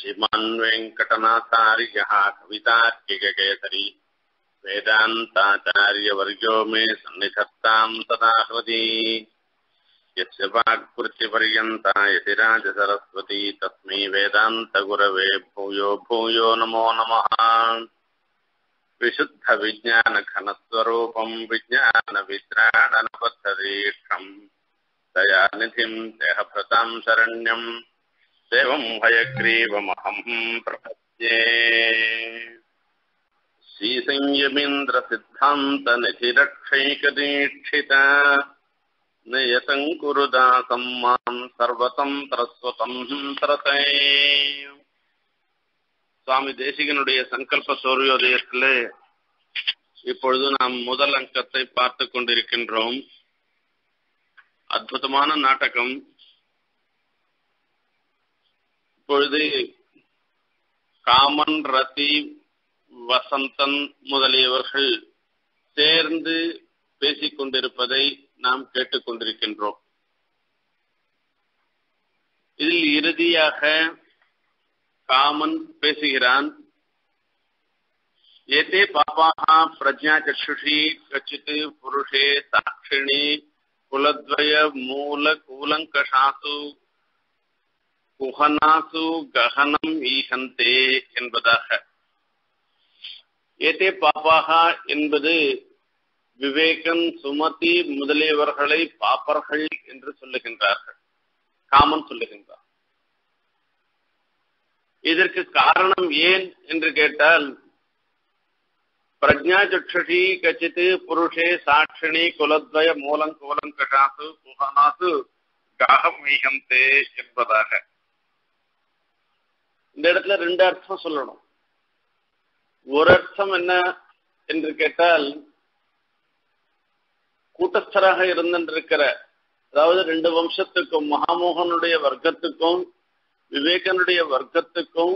श्रीमन्वेंकटनाथार्यः कवितार्किककेसरी वेदान्ताचार्यवर्यो मे सन्निधत्तां तदाहृदि यस्य वाक्कृतिपर्यन्ता यतिराजसरस्वती तस्मै वेदान्तगुरवे भूयो भूयो नमो नमः। विशुद्धविज्ञानघनस्वरूपं विज्ञानवित्राणनपत्तदीक्षं दयानिधिं देहभृतां शरण्यं देवं हयग्रीवमहं प्रपद्ये। श्रीसंयमीन्द्रसिद्धान्तनिधिरक्षैकदीक्षिता नियतं कुरुदासं मां सर्वतन्त्रस्वतन्त्रते। சுவாமி தேசிகனுடைய சங்கல்ப சூரியோதயத்திலே இப்பொழுது நாம் முதல் அங்கத்தை பார்த்து கொண்டிருக்கின்றோம். அற்புதமான நாடகம். இப்பொழுது காமன், ரதி, வசந்தன் முதலியவர்கள் சேர்ந்து பேசிக் கொண்டிருப்பதை நாம் கேட்டுக்கொண்டிருக்கின்றோம். இதில் இறுதியாக காமன் பேசுகிறான். ஏதே பாபாஹ பிரஜ்ஞா சக்ஷுஷி கச்சித் புருஷே சாட்சிணி குலத்வய மூல கூலங்கஷாசு குஹனாசு கஹனம் ஈஹந்தே என்பதாக. ஏதே பாபாஹா என்பது விவேகன், சுமதி முதலியவர்களை பாப்பர்கள் என்று சொல்லுகின்றார்கள், காமன் சொல்லுகின்றார். இதற்கு காரணம் ஏன் என்று கேட்டால், பிரஜ்ஞா சக்ஷுஷி கச்சித் புருஷே சாட்சிணி குலத்வய மூலம் கூலங்கஷாசு குஹனாசு கஹம் ஈஹந்தே என்பதாக. இந்த இடத்துல ரெண்டு அர்த்தம் சொல்லணும். ஒரு அர்த்தம் என்ன என்று கேட்டால், கூட்டஸ்தராக இருந்திருக்கிற, அதாவது ரெண்டு வம்சத்துக்கும், மகாமோகனுடைய வர்க்கத்துக்கும் விவேகனுடைய வர்க்கத்துக்கும்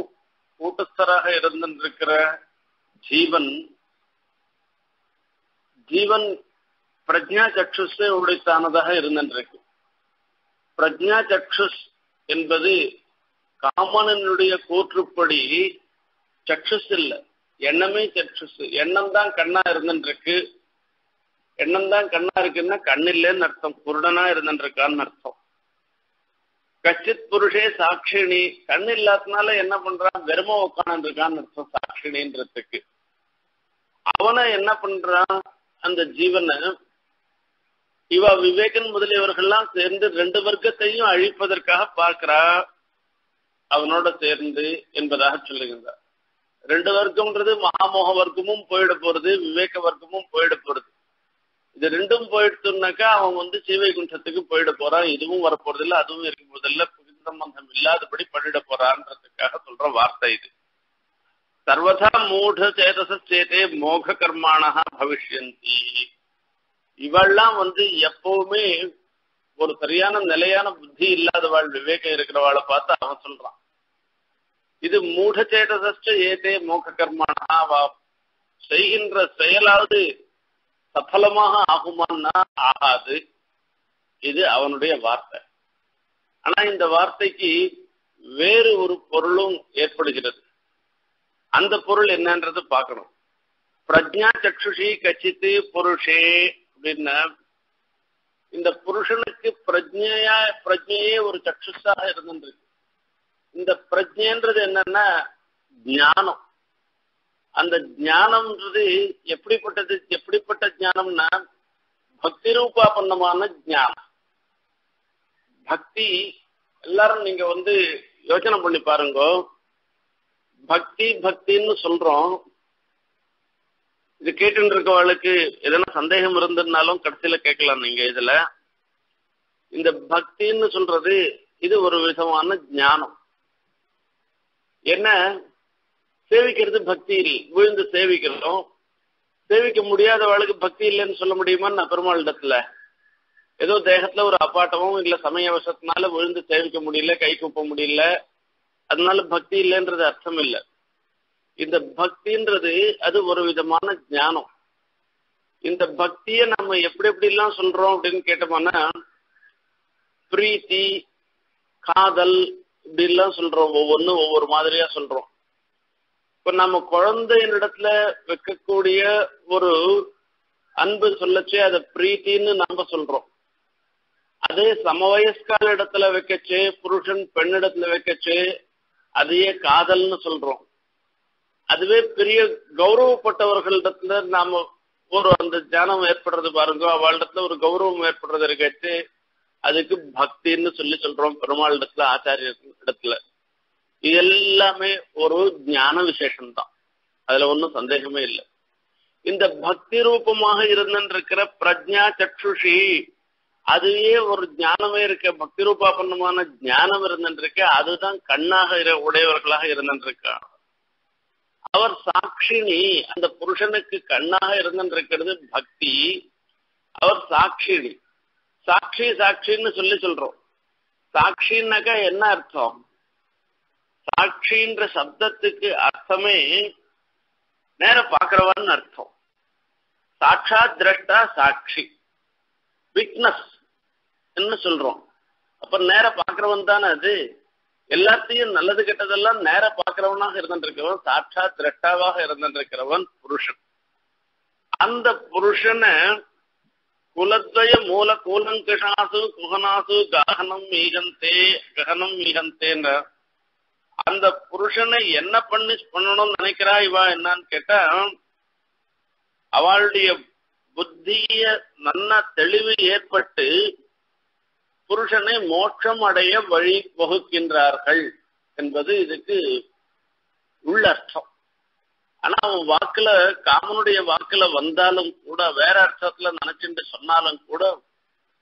கூட்டஸ்தராக இருந்திருக்கிற ஜீவன் ஜீவன் பிரஜ்ஞா சக்ஷுஷை உடைத்தானதாக இருந்திருக்கு. பிரஜ்ஞா சக்ஷுஷ் என்பது காமனனுடைய கூற்றுப்படி சக்ஷுஷ் இல்லை, எண்ணமே சக்ஷுஷ். எண்ணம் தான் கண்ணா இருந்திருக்கு. எண்ணம் தான் கண்ணா இருக்குன்னா கண் இல்லைன்னு அர்த்தம், குருடனா இருந்திருக்கான்னு அர்த்தம். கச்சித் புருஷே சாட்சிணி, கண் இல்லாதனால என்ன பண்றான், வெறும உட்காந்து இருக்கான்னு அர்த்தம் சாட்சிணின்றதுக்கு. அவனை என்ன பண்றான் அந்த ஜீவனை, இவ விவேகன் முதலியவர்கள்லாம் சேர்ந்து ரெண்டு வர்க்கத்தையும் அழிப்பதற்காக பார்க்கிறா அவனோட சேர்ந்து என்பதாக சொல்லுகின்றார். ரெண்டு வர்க்கம்ன்றது மகாமோக வர்க்கமும் போயிட போறது, விவேக வர்க்கமும் போயிட போறது. இது ரெண்டும் போயிடுச்சுனாக்கா அவன் சீவைகுண்டத்துக்கு போயிட போறான். இதுவும் வரப்போறது இல்லை, அதுவும் இருக்கும் போதில்லை, புதிய சம்பந்தம் இல்லாதபடி பண்ணிட போறான்றதுக்காக சொல்ற வார்த்தை இது. சர்வதா மூட சேதசேதே மோக கர்மானஹ பவிஷ்யந்தி. இவெல்லாம் எப்பவுமே ஒரு சரியான நிலையான புத்தி இல்லாதவாள், விவேகம் இருக்கிறவாளை பார்த்து அவன் சொல்றான். இது மூட சேதசே ஏதே மோக கர்மானஹ, அவ செய்கின்ற செயலாவது சஃலமாக ஆகுமான்னா ஆகாது. இது அவனுடைய வார்த்தை. ஆனா இந்த வார்த்தைக்கு வேறு ஒரு பொருளும் ஏற்படுகிறது. அந்த பொருள் என்னன்றது பார்க்கணும். பிரஜ்ஞா சக்ஷுஷி கச்சித் புருஷே அப்படின்னா, இந்த புருஷனுக்கு பிரஜ்ஞையே ஒரு சக்ஷுஷாக இருந்திருக்கு. இந்த பிரஜ்ஞன்றது என்னன்னா ஞானம். அந்த ஞானம்ன்றது எப்படிப்பட்டது, எப்படிப்பட்ட ஞானம்னா பக்தி ரூபாபன்னமான ஞானம். பக்தி எல்லாரும் நீங்க யோசனை பண்ணி பாருங்க. பக்தி பக்தின்னு சொல்றோம். இது கேட்டு இருக்கவளுக்கு எதனா சந்தேகம் இருந்ததுனாலும் கடைசியில கேட்கலாம். நீங்க இதுல இந்த பக்தின்னு சொல்றது இது ஒரு விதமான ஞானம். என்ன சேவிக்கிறது பக்தி இல்லை, விழுந்து சேவிக்கிறோம். சேவிக்க முடியாதவாளுக்கு பக்தி இல்லைன்னு சொல்ல முடியுமான்னு பெருமாள் இடத்துல ஏதோ தேகத்துல ஒரு அப்பாட்டமும் இல்ல சமய வசத்தினால விழுந்து சேவிக்க முடியல, கை கூப்ப முடியல, அதனால பக்தி இல்லைன்றது அர்த்தம் இல்லை. இந்த பக்தின்றது அது ஒரு விதமான ஞானம். இந்த பக்தியை நம்ம எப்படிலாம் சொல்றோம் அப்படின்னு கேட்டோம்னா, பிரீத்தி, காதல் Dilla Sultron, Ovonu, over Madria Sultron. But Namakoran the Indatla, Vekakudia, Vuru, Anbu Sulache, the Preetin Namba Sultron. Ade Samoyeska Ledatla Vekache, Purushan Pendatla Vekache, Ade Kadal Sultron. Adway period Gauru Patavakal Datla Namu. On the Janam Airport of the Baranga, Waldatla, Gaurum Airport of the Regate, Adikub Bhakti in the Solution from Permal Datla, Atari Datla. Yellame Uru Jnana Visheshanta. Alone Sandehamail. In the Bhakti Rupa Mahiran Rekra Prajna Chatsushi Adi or Jnanamerika Bhakti Rupa Panamana Jnanameran Reka, other than Kanna Hira, whatever Klahiran Reka. Our Sakshini and the Purushanaki Kanna Hiranan recorded Bhakti, our Sakshini. Sakshi in the Sulisulro. Sakshi Naga Enarthom. Sakshi in the Sabdatiki Arthame Nera Pakravan Artho. Saksha Dretta Sakshi. Witness in the Sulro. Upon Nera Pakravantana day. எல்லாத்தையும் and நல்லது கெட்டதெல்லாம் நேரா பார்க்கறவனாக இருந்திருக்கிறவன் சாட்சா திரட்டாவாக இருந்திருக்கிறவன் புருஷன் அந்த புருஷனே குலத்வய மூல கூலங்கஷாசு குஹனாசு கஹனம் மீகந்தேன்ற அந்த புருஷனை என்ன பண்ணி பண்ணணும்னு நினைக்கிறாய் இவா என்னன்னு கேட்டா அவளுடைய புத்திய நல்ல தெளிவு ஏற்பட்டு புருஷனை மோட்சம் அடைய வழி வகுக்கின்றார்கள் என்பது இதுக்கு உள்ளர்த்தம். ஆனா வாக்குல காமனுடைய வாக்குல வந்தாலும் கூட வேற அர்த்தத்துல நினைச்சிட்டு சொன்னாலும் கூட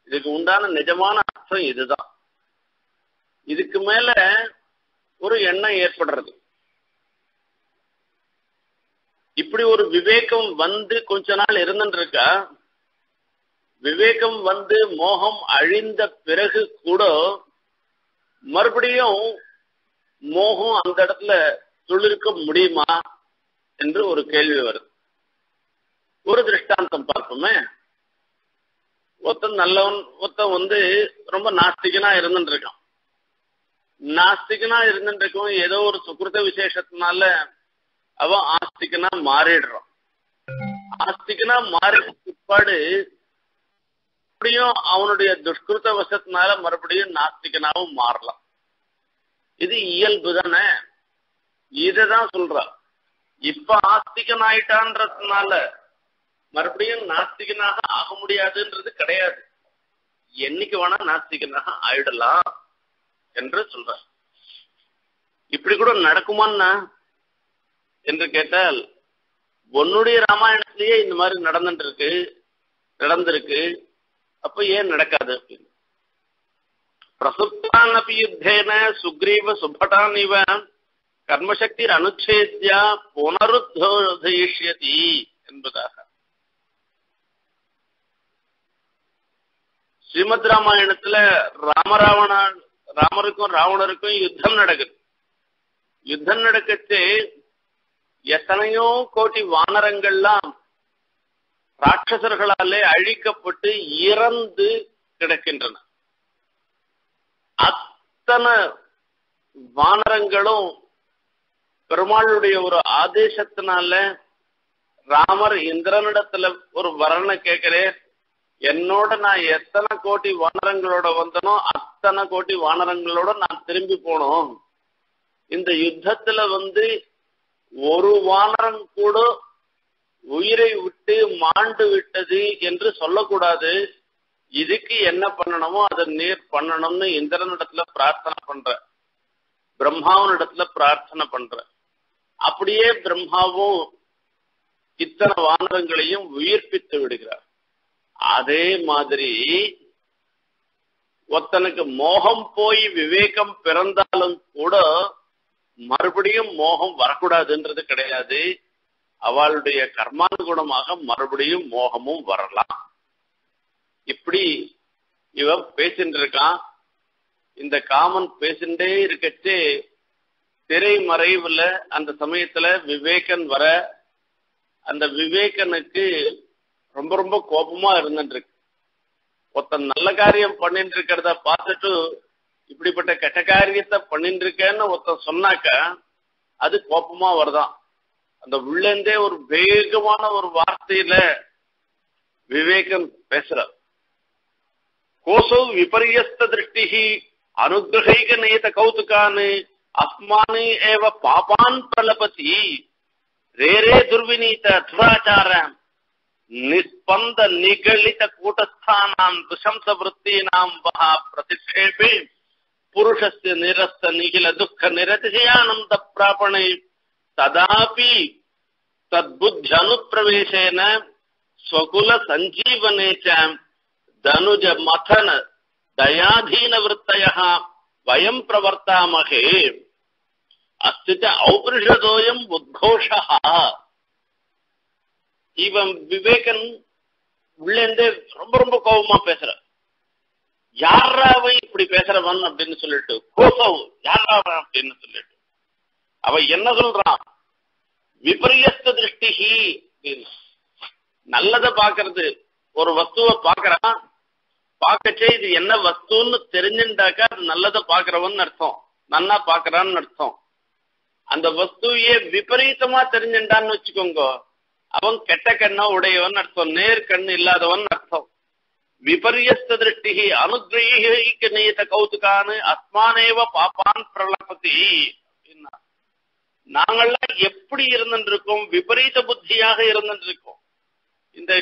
இதுக்கு உண்டான நிஜமான அர்த்தம் இதுதான். இதுக்கு மேல ஒரு எண்ணம் ஏற்படுறது. இப்படி ஒரு விவேகம் வந்து கொஞ்ச நாள் இருந்துருக்கா விவேகம் வந்து மோகம் அழிந்த பிறகு கூட மறுபடியும் மோகம் அந்த இடத்துல துளிர்க்க முடியுமா என்று ஒரு கேள்வி வருது. ஒரு திருஷ்டாந்தம் பார்ப்போமே. ஒருத்தன் நல்லவன் ஒருத்தன் வந்து ரொம்ப நாஸ்திகனா இருந்துருக்கான். நாஸ்திகனா இருந்துருக்கும் ஏதோ ஒரு சுகிருத விசேஷத்தினால அவன் ஆஸ்திகனா மாறிடுறான். ஆஸ்திகனா மாறி பிற்பாடு அவனுடைய துஷ்கிருத்த வசத்தினால மறுபடியும் நாஸ்திகனாவும் மாறலாம். இது இயல்பு தானே. இதான் சொல்ற. இப்ப ஆஸ்திகன் ஆயிட்டான்றதுனால மறுபடியும் நாஸ்திகனாக ஆக முடியாதுன்றது கிடையாது. என்னைக்கு வேணா நாஸ்திகனாக ஆயிடலாம் என்று சொல்ற. இப்படி கூட நடக்குமான்னா என்று கேட்டால் உன்னுடைய ராமாயணத்திலேயே இந்த மாதிரி நடந்திருக்கு அப்ப ஏன் நடக்காது அப்படிங்க. பிரசுப்தான் அபி யுத்தேன சுக்ரீவ சுபடான் இவ கர்மசக்தி அனுச்சேத்யா புனருத்தோதயிஷ்யதி என்பதாக ஸ்ரீமத் ராமாயணத்துல ராமருக்கும் ராவணருக்கும் யுத்தம் நடக்குது. யுத்தம் நடக்கச்சு எத்தனையோ கோடி வானரங்கள்லாம் ராட்சசர்களாலே அழிக்கப்பட்டு இறந்து கிடக்கின்றன. அத்தனை வானரங்களும் பெருமாளுடைய ஒரு ஆதேசத்தினால ராமர் இந்திரனிடத்துல ஒரு வரனை கேட்கிறேன். என்னோட நான் எத்தனை கோடி வானரங்களோட வந்தனோ அத்தனை கோடி வானரங்களோட நான் திரும்பி போனோம். இந்த யுத்தத்துல வந்து ஒரு வானரன் கூட உயிரை விட்டு மாண்டு விட்டது என்று சொல்லக்கூடாது. இதுக்கு என்ன பண்ணணுமோ அதை நீர் பண்ணணும்னு இந்திரனிடத்துல பிரார்த்தனை பண்ற. பிரம்மாவனிடத்துல பிரார்த்தனை பண்ற. அப்படியே பிரம்மாவும் இத்தனை வானரங்களையும் உயிர்ப்பித்து விடுகிறார். அதே மாதிரி ஒருத்தனுக்கு மோகம் போய் விவேகம் பிறந்தாலும் கூட மறுபடியும் மோகம் வரக்கூடாதுன்றது கிடையாது. அவளுடைய கர்மானுகுணமாக மறுபடியும் மோகமும் வரலாம். இப்படி இவன் பேசிட்டு இருக்கான். இந்த காமன் பேசிட்டே இருக்கச்சே திரை மறைவுல அந்த சமயத்துல விவேகன் வர அந்த விவேகனுக்கு ரொம்ப ரொம்ப கோபமா இருந்துட்டு இருக்கு. ஒருத்தன் நல்ல காரியம் பண்ணிட்டு இருக்கிறத பார்த்துட்டு இப்படிப்பட்ட கெட்டகாரியத்தை பண்ணிட்டு இருக்கேன்னு ஒருத்தர் சொன்னாக்கா அது கோபமா வருதான். அந்த உள்ளேந்தே ஒரு வேகமான ஒரு வார்த்தையில விவேகம் பேசுறார். கோசோ விபரியஸ்த திருஷ்டி அனுகிரகைக நேத கௌதுகானு அஸ்மானி ஏவ பாபான் பிரலபதி ரேரே துர்வினீத துராச்சாரம் நிஸ்பந்த நிகழித கூட்டஸ்தானாம் துஷம்ச விருத்தீனாம் வஹா பிரதிஷேபே புருஷஸ்ய நிரஸ்த நிகில துக்க நிரதிசயானந்த பிராபணை ததாபி தத்புத்யனுப்ரவேசேன ஸ்வகுல சஞ்சீவனேச்சாம் தனுஜ மதன தயாதீன விருத்தயா வயம் பிரவர்த்தாமகே அஸ்தித ஔபரிஷதோயம் உத்கோஷஹ. இவன் விவேகன் உள்ளேந்தே ரொம்ப ரொம்ப கோபமா பேசுற. யாராவை இப்படி பேசுறவன் அப்படின்னு சொல்லிட்டு கோசவ் யாராவன் அப்படின்னு சொல்லிட்டு அவன் என்ன சொல்றான், விபரியஸ்த திருஷ்டிஹி அப்படின்னு. நல்லதை பாக்குறது, ஒரு வஸ்துவை பாக்குறான், பார்க்கச்சே இது என்ன வஸ்துன்னு தெரிஞ்சுட்டாக்கா அது நல்லதை பாக்குறவன் அர்த்தம், நல்லா பாக்குறான்னு அர்த்தம். அந்த வஸ்துவையே விபரீதமா தெரிஞ்சுட்டான்னு வச்சுக்கோங்க, அவன் கெட்ட கண்ணா உடையவன் அர்த்தம், நேர் கண் இல்லாதவன் அர்த்தம். விபரியஸ்த திருஷ்டி அனுகிரகிக்க நீத கௌதுகானு அஸ்மானேவ பாப்பான் பிரலபதி. நாங்கள்லாம் எப்படி இருந்துருக்கோம், விபரீத புத்தியாக இருந்துருக்கோம். இந்த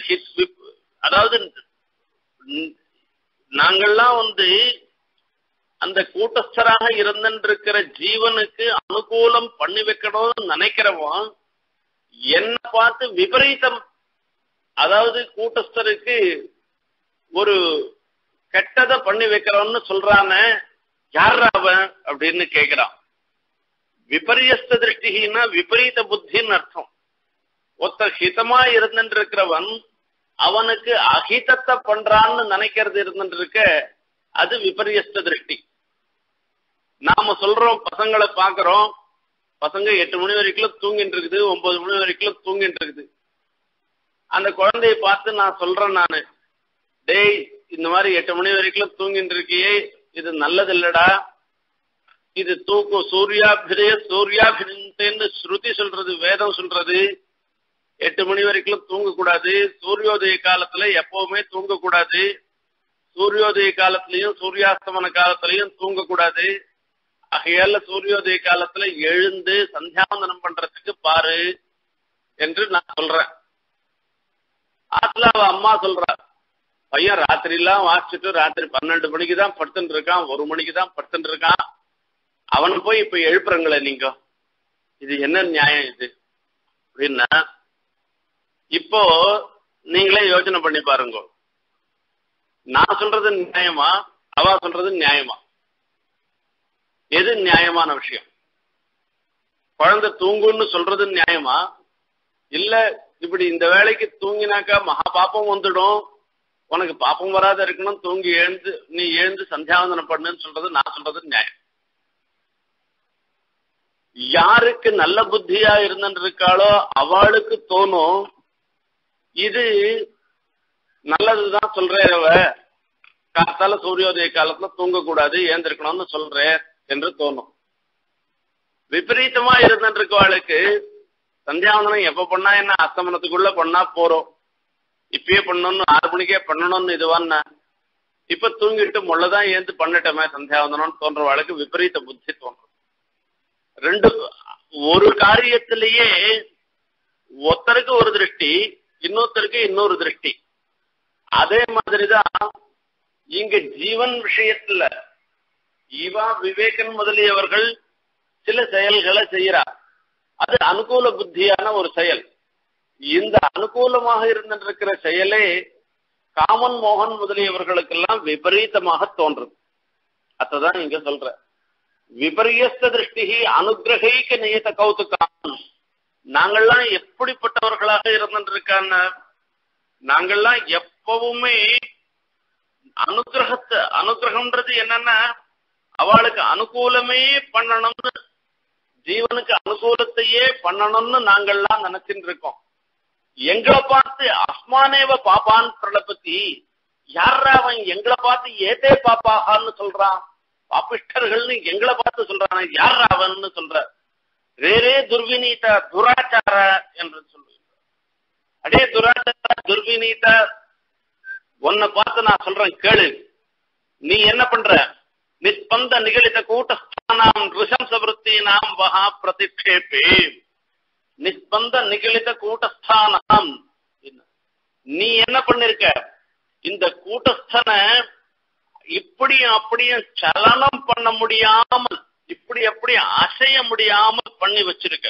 அதாவது நாங்கள்லாம் வந்து அந்த கூட்டஸ்தராக இருந்துருக்கிற ஜீவனுக்கு அனுகூலம் பண்ணி வைக்கணும்னு நினைக்கிறவன் என்ன பார்த்து விபரீதம், அதாவது கூட்டஸ்தருக்கு ஒரு கெட்டதை பண்ணி வைக்கிறோம்னு சொல்றான யார் அவன் அப்படின்னு கேக்குறான். விபரியஸ்த திருஷ்டினா விபரீத புத்தின்னு அர்த்தம். ஒருத்தர் ஹிதமா இருந்துட்டு இருக்கிறவன் அவனுக்கு அஹிதத்தை பண்றான்னு நினைக்கிறது இருந்துட்டு இருக்க, அது விபரியஸ்த திருஷ்டி. நாம சொல்றோம், பசங்களை பாக்குறோம், பசங்க 8 மணி வரைக்கும் தூங்கிட்டு இருக்குது, 9 மணி வரைக்கும் தூங்கிட்டு இருக்குது. அந்த குழந்தைய பார்த்து நான் சொல்றேன், நானு டேய் இந்த மாதிரி 8 மணி வரைக்கும் தூங்கிட்டு இருக்கியே, இது நல்லது இல்லடா, இது தூக்கம். சூர்யாபிரே சூர்யாபிரேன்னு ஸ்ருதி சொல்றது, வேதம் சொல்றது. 8 மணி வரைக்கும் தூங்கக்கூடாது, சூரியோதய காலத்துல எப்பவுமே தூங்கக்கூடாது, சூரியோதய காலத்திலயும் சூரியாஸ்தமன காலத்திலயும் தூங்கக்கூடாது. ஆகையால சூரியோதய காலத்துல எழுந்து சந்தியாவந்தனம் பண்றதுக்கு பாரு என்று நான் சொல்றேன். அதுல அவ அம்மா சொல்ற, பையன் ராத்திரி எல்லாம் வாசிச்சுட்டு ராத்திரி 12 மணிக்கு தான் படுத்துட்டு இருக்கான், 1 மணிக்கு தான் படுத்துட்டு இருக்கான், அவனை போய் இப்ப எழுப்புறங்களே நீங்க, இது என்ன நியாயம் இது அப்படின்னா. இப்போ நீங்களே யோசனை பண்ணி பாருங்க, நான் சொல்றது நியாயமா, அவ சொல்றது நியாயமா, எது நியாயமான விஷயம்? குழந்தை தூங்குன்னு சொல்றது நியாயமா, இல்ல இப்படி இந்த வேலைக்கு தூங்கினாக்கா மகா பாப்பம் வந்துடும், உனக்கு பாப்பம் வராத இருக்கணும், தூங்கி எழுந்து நீ எழுந்து சந்தியாவந்தனம் பண்ணுன்னு சொல்றது நான் சொல்றது நியாயம்? யாருக்கு நல்ல புத்தியா இருந்துட்டு இருக்காளோ அவளுக்கு தோணும் இது நல்லதுதான் சொல்றேன், காத்தால சூரியோதய காலத்துல தூங்கக்கூடாது ஏந்திருக்கணும்னு சொல்றேன் என்று தோணும். விபரீதமா இருந்துட்டு இருக்கவாளுக்கு சந்தியாவந்தனம் எப்ப பண்ணா என்ன, அஸ்தமனத்துக்குள்ள பண்ணா போறோம், இப்பயே பண்ணணும்னு 6 மணிக்கே பண்ணணும்னு இதுவான், இப்ப தூங்கிட்டு முள்ளதான் ஏந்து பண்ணிட்டோமே சந்தியாவந்தனம்னு தோன்றவாளுக்கு விபரீத புத்தி தோன்றும். ரெண்டு ஒரு காரியத்திலேயே ஒருத்தருக்கு ஒரு திருஷ்டி, இன்னொருத்தருக்கு இன்னொரு திருஷ்டி. அதே மாதிரிதான் இங்க ஜீவன் விஷயத்துல ஈவா விவேகன் முதலியவர்கள் சில செயல்களை செய்யறார். அது அனுகூல புத்தியான ஒரு செயல். இந்த அனுகூலமாக இருந்திருக்கிற செயலே காமன் மோகன் முதலியவர்களுக்கெல்லாம் விபரீதமாக தோன்றும். அதான் இங்க சொல்ற விபரியஸ்த திருஷ்டி அனுகிரகிக்க நேத கௌதுகான். நாங்கள்லாம் எப்படிப்பட்டவர்களாக இருந்துட்டு இருக்காங்க, நாங்கள்லாம் எப்பவுமே அனுகிரகத்தை, அனுகிரகம்ன்றது என்னன்னா அவளுக்கு அனுகூலமே பண்ணணும்னு, ஜீவனுக்கு அனுகூலத்தையே பண்ணணும்னு நாங்கள்லாம் நினைச்சிட்டு இருக்கோம். எங்களை பார்த்து அஸ்மானேவ பாப்பான் பிரலபதி, யாரா அவன் எங்களை பார்த்து ஏதே பாப்பாகான்னு சொல்றான், பாபிஷ்டர்கள்னு எங்களை பார்த்து சொல்றான யார் அவன்னு சொல்றார். வேறே துர்விநீத துராச்சார என்று சொல்லுகிறார். அதே துராச்சார துர்விநீத உன்னை பார்த்து நான் சொல்றேன் கேளு, நீ என்ன பண்ற? நிஸ்பந்த நிகழித கூட்டஸ்தானாம் ரிஷம்சவருத்தி நாம் வகா பிரதிஷேபே. நிஸ்பந்த நிகழித கூட்டஸ்தானாம், நீ என்ன பண்ணிருக்க? இந்த கூட்டஸ்தனை இப்படியும் அப்படியும் சலனம் பண்ண முடியாமல், இப்படி எப்படி அசைய முடியாமல் பண்ணி வச்சிருக்க.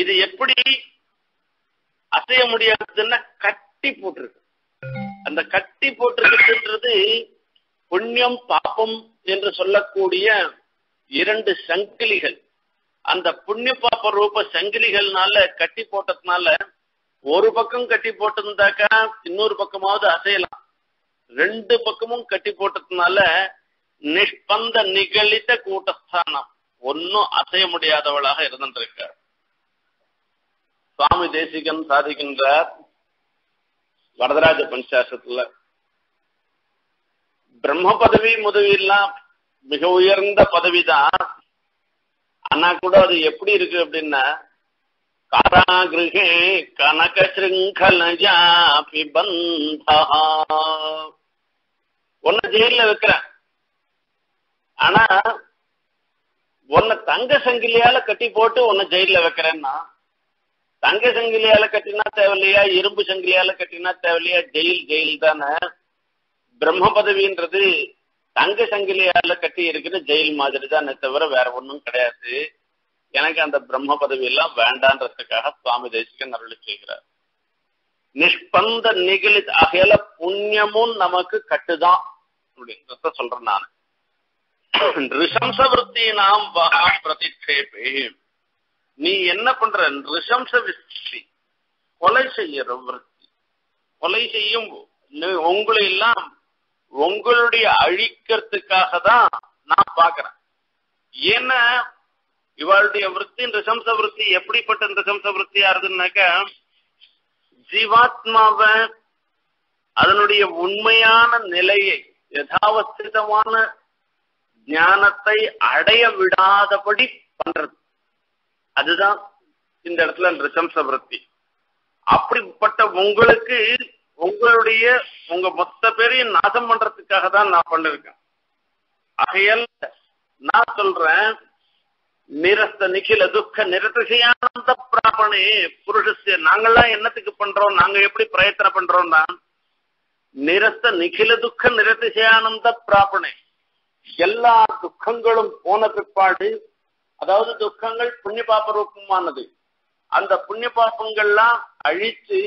இது எப்படி அசைய முடியாதுன்னா கட்டி போட்டிருக்கு. அந்த கட்டி போட்டிருக்கிறது புண்ணியம் பாப்பம் என்று சொல்லக்கூடிய இரண்டு சங்கிலிகள். அந்த புண்ணிய பாப்ப ரூப சங்கிலிகள்னால கட்டி போட்டதுனால ஒரு பக்கம் கட்டி போட்டிருந்தாக்கா இன்னொரு பக்கமாவது அசையலாம். ரெண்டு பக்கமும் கட்டி போட்டதுனால நிஷ்பந்த நிகழித்த கூட்டஸ்தானம் ஒன்னும் அசைய முடியாதவளாக இருந்திருக்கார். சுவாமி தேசிகன் சாதிக்கின்றார் வரதராஜ பஞ்சாசத்துல, பிரம்ம பதவி முதவிலாம் மிக உயர்ந்த பதவிதான். ஆனா கூட அது எப்படி இருக்கு அப்படின்னா, காராகிருகே கனக சிருங்கலஜா பிபந்தா. ஒன்ன ஜெயில வைக்கிற, ஆனா ஒன்ன தங்க சங்கிலியால கட்டி போட்டு ஒன்ன ஜெயில வைக்கிறேன்னா, தங்க சங்கிலியால கட்டினா தேவையில்லையா, இரும்பு சங்கிலியால கட்டினா தேவையில்லையா, ஜெயில் ஜெயில் தானே. பிரம்ம பதவின்றது தங்க சங்கிலியால கட்டி இருக்கிற ஜெயில் மாதிரி தானே தவிர வேற ஒன்றும் கிடையாது. எனக்கு அந்த பிரம்ம பதவி எல்லாம் வேண்டான்றதுக்காக சுவாமி தேசிகன் அருளி செய்கிறார். நிஷ்பந்த நிகழித் ஆகையில புண்ணியமும் நமக்கு கட்டுதான் அப்படின்றத சொல்றேன் நான். ரிஷம்ச விருத்தி நாம் வகா பிரதிஷேபே, நீ என்ன பண்ற? ரிஷம்ச விருத்தி கொலை செய்யற விருத்தி, கொலை செய்யும் உங்களை எல்லாம் உங்களுடைய அழிக்கிறதுக்காக தான் நான் பாக்குறேன். ஏன்னா இவளுடைய விருத்தி ரிஷம்ச விருத்தி. எப்படிப்பட்ட ரிஷம்ச விருத்தியா இருக்குன்னாக்க, ஜீவாத்மாவை அதனுடைய உண்மையான நிலையை யதாவஸ்திதமான ஞானத்தை அடைய விடாதபடி பண்றது, அதுதான் இந்த இடத்துல ரிஷம்ச விருத்தி. அப்படிப்பட்ட உங்களுக்கு உங்களுடைய உங்க மொத்த பேரையும் நாசம் பண்றதுக்காக தான் நான் பண்ணிருக்கேன். ஆகையால் நான் சொல்றேன், நிரஸ்த நிகில துக்க நிரதிசயானந்த பிராபணே புருஷஸ்ய. நாங்கெல்லாம் என்னத்துக்கு பண்றோம், நாங்க எப்படி பிரயத்தனம் பண்றோம்னா, நிரஸ்த நிகில துக்க நிரதிசயானந்த பிராபணே, எல்லா துக்கங்களும் போன பிற்பாடு, அதாவது துக்கங்கள் புண்ணிய பாப ரூபமானது, அந்த புண்ணிய பாபங்கள்லாம் அழித்து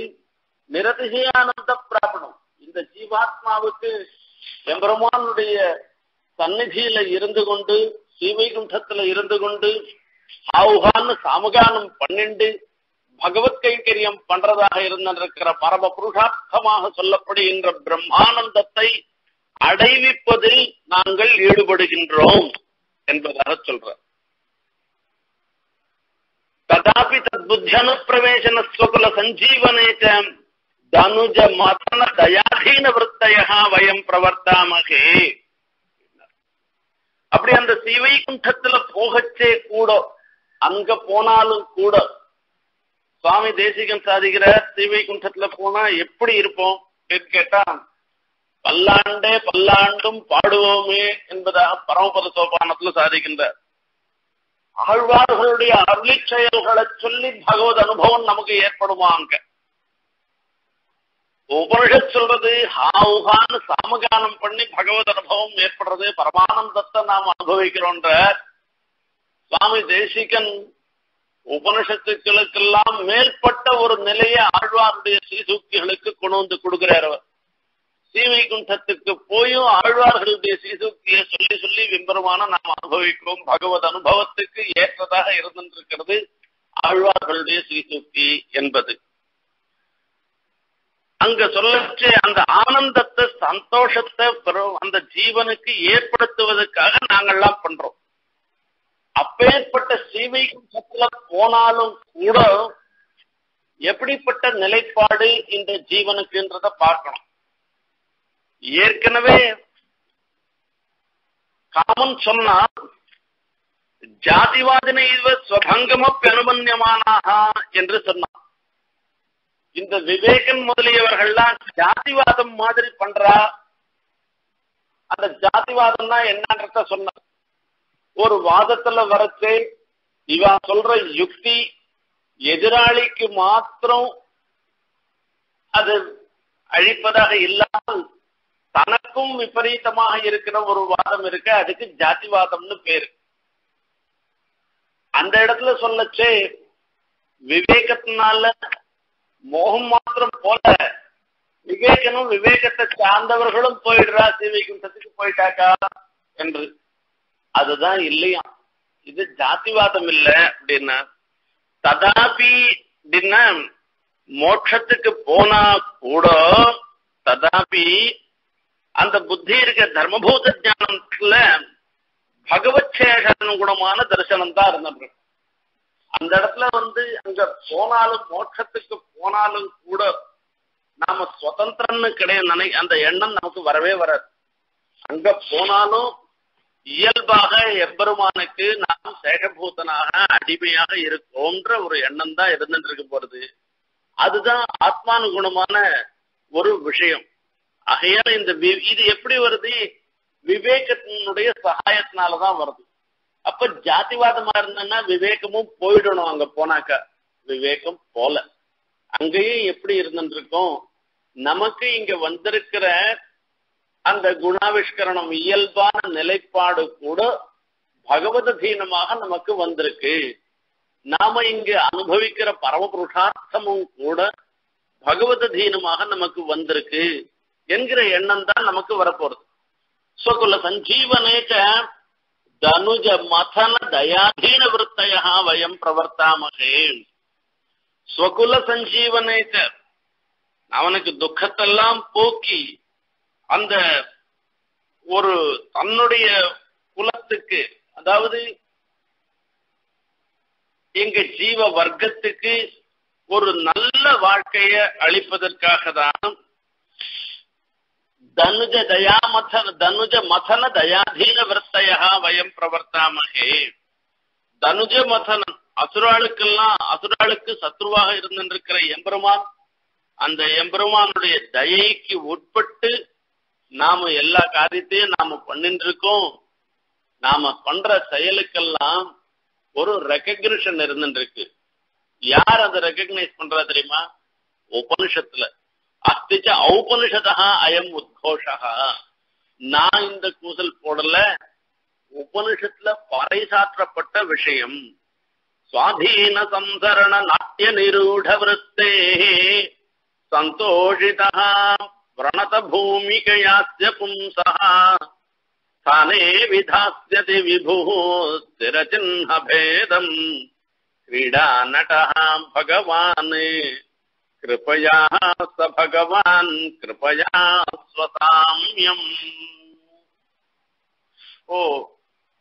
நிரதிசயானந்த பிராபணம், இந்த ஜீவாத்மாவுக்கு எம்பெருமானுடைய சந்நிதியில இருந்து கொண்டு ஸ்ரீவைகுண்டத்துல இருந்து கொண்டு ஆவுகான்னு சாமகானம் பண்ணிண்டு பகவத் கைங்கரியம் பண்றதாக இருந்திருக்கிற பரம புருஷார்த்தமாக சொல்லப்படுகின்ற பிரம்மானந்தத்தை அடைவிப்பதில் நாங்கள் ஈடுபடுகின்றோம் என்பதாக சொல்றார். ததாபி தத் புத்தியனு பிரவேசன ஸ்வகுல சஞ்சீவனேச்ச தனுஜ மதன தயாதீன விருத்தயா வயம் பிரவர்த்தாமகே. அப்படி அந்த ஸ்ரீவைகுண்டத்துல போகச்சே கூட, அங்க போனாலும் கூட சுவாமி தேசிகன் சாதிக்கிற ஸ்ரீவைகுண்டத்துல போனா எப்படி இருப்போம் கேட்டா, பல்லாண்டே பல்லாண்டும் பாடுவோமே என்பதாக பரமபத சோபானத்துல சாதிக்கின்றார். ஆழ்வார்களுடைய அருளி செயல்களை சொல்லி பகவத் அனுபவம் நமக்கு ஏற்படுமா? அங்க உபனிஷத் சொல்றது ஹாவுகான்னு சாமகானம் பண்ணி பகவத் அனுபவம் ஏற்படுறது, பரமானந்தத்தை நாம் அனுபவிக்கிறோன்ற சுவாமி தேசிகன் உபனிஷத்துக்களுக்கெல்லாம் மேற்பட்ட ஒரு நிலையை ஆழ்வாருடைய சீசூக்திகளுக்கு கொண்டு வந்து கொடுக்கிறார். அவர் ஸ்ரீவைகுண்டத்துக்கு போயும் ஆழ்வார்களுடைய சீசூக்தியை சொல்லி சொல்லி விம்பரமான நாம் அனுபவிக்கிறோம். பகவத் அனுபவத்துக்கு ஏற்றதாக இருந்திருக்கிறது ஆழ்வார்களுடைய சீசூக்தி என்பது. அங்க சொல்லச்சு அந்த ஆனந்தத்தை சந்தோஷத்தை அந்த ஜீவனுக்கு ஏற்படுத்துவதற்காக நாங்கள்லாம் பண்றோம். அப்பேற்பட்ட ஸ்ரீவைகுண்டத்துல போனாலும் கூட எப்படிப்பட்ட நிலைப்பாடு இந்த ஜீவனுக்குன்றத பார்க்கணும். ஏற்கனவே Kaman Sonna Jativadine is Swabhangamap Anubanyamanaha Yendra Sonna. In the Vivekan Mudali Everhalla, Jativadam Madri Pandra and the Jativadana Yenata Sonna or Vadatala Varate, Iva Solra Yukti, Yedirali Kimatro other Adipada Illa. Tanakum Viparitama Yerikana or Vadamerica, I think Jativadam the pair. And the Atlas on the Che Vivekatnala Mohammatram Pola Vivekano Vivekat the Chandava Hulam Poetra, Vivekan Sati Poetaka, and Adada Ilia. Is it Jativadamilla dinner? Tadapi dinam Mokshatik Pona Puda Tadapi. And the Buddhirika Dharmabhuta Jnanam Klam Bhagavat Cheshanam Gudamana Darshanandar Nabra. And the Atlavandi and the Sonal Mokshatik Ponal Kuda Nama Swatantran Karenani and the Yendan Naku Varavara. And the Ponalo Yelbaha Ebrumanaki Nam Sakabhutanaha Adibiaha Yirikondra or Yenanda Edenrikapurdi Adada Atman Gudamana Vuru Vishayam. Here in the every Vivekatnude Sahayat Nalavardi. Upper Jativada Marana, Vivekamu Poidon on the Ponaka, Vivekam Pola. Angay, every Irnandrikon, Namaki in a Vandarikara, and the Gunavishkaran of Yelban and Elekpad of Kuda, Bhagavata Dhinamaha Namaka Vandarike, Nama Inga Anubavikara Paravapurthamu Kuda, Bhagavata Dhinamaha Namaka Vandarike. என்கிற எண்ணம் தான் நமக்கு வரப்போறது சோகுல சஞ்சீவனேக தனுஜ மதன தயாதீன விருத்தய வயம் பிரவர்த்தாமகே சோகுல சஞ்சீவனேக அவனுக்கு துக்கத்தெல்லாம் போக்கி அந்த ஒரு தன்னுடைய குலத்துக்கு அதாவது எங்க ஜீவ வர்க்கத்துக்கு ஒரு நல்ல வாழ்க்கையை அளிப்பதற்காக தான் Danuja Mathana Dayadhina Vrtayaha Vayam Pravartamahe Danuja Mathana Asuralakala Asuralak Satruvaha Irnandrikara Yembraman and the Yembraman Dayaki Woodput Nama Yella Karite Nama Pandindriko Nama Pandra Sayalakala Uru recognition Irnandriki Yara the recognized Pandra Drima Upanishatla Asticha Upanishadaha, I am with Koshaha. Na in the Kusal Podala, Upanishadla, Parisatra Pata Vishayam, Swadhina Samsarana, Natya Nirudha Vrate, Santoshitaha, Pranata Bhumikayasya Pumsaha, Thane Vidhasyati Vibhu, Sirachinha Bhedam, Kridanataha Bhagavane. Kripaya sa Bhagavan, Kripaya swatamyam. Oh,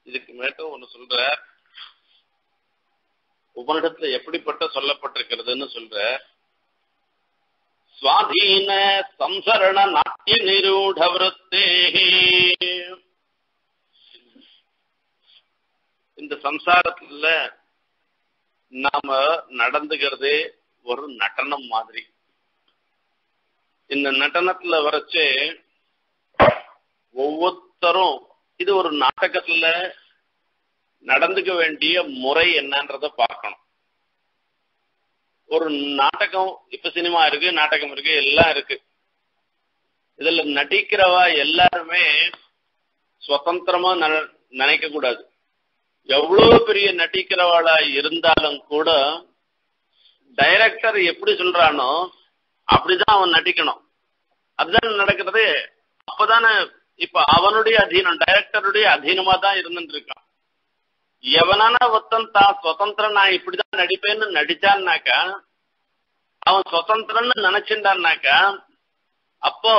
this is what I'm saying. Upanishadla eppadipatta sollapatirukkiradhunu solrar. Swadhina samsarana natya nirudha vrittehi. In the samsarathula nama nadandukirade ஒரு நடனம் மாதிரி இந்த நடனத்துல வரச்சே ஒவ்வொருத்தரும் இது ஒரு நாடகத்துல நடந்துக்க வேண்டிய முறை என்னன்றதை பார்க்கணும் ஒரு நாடகம் இப்ப சினிமா இருக்கு நாடகம் இருக்கு எல்லாம் இருக்கு இதல்ல நடிக்கிறவ எல்லாரும் சுதந்திரமா நினைக்க கூடாது எவ்வளவு பெரிய நடிக்கிறவளா இருந்தாலும் கூட Director எப்படி சொல்றானோ அப்படிதான் அவன் நடிக்கணும் அதான் நடக்குது அப்பதானே இப்ப அவனுடைய அधीन டைரக்டருடைய அधीनமா தான் இருந்துட்டிருக்கான் எவனான ஒத்தன்தா சுதந்திரனா இப்படி தான் நடிப்பேன்னு நடிச்சானாக்க அவன் சுதந்திரன்னு நினைச்சிட்டானாக்க அப்போ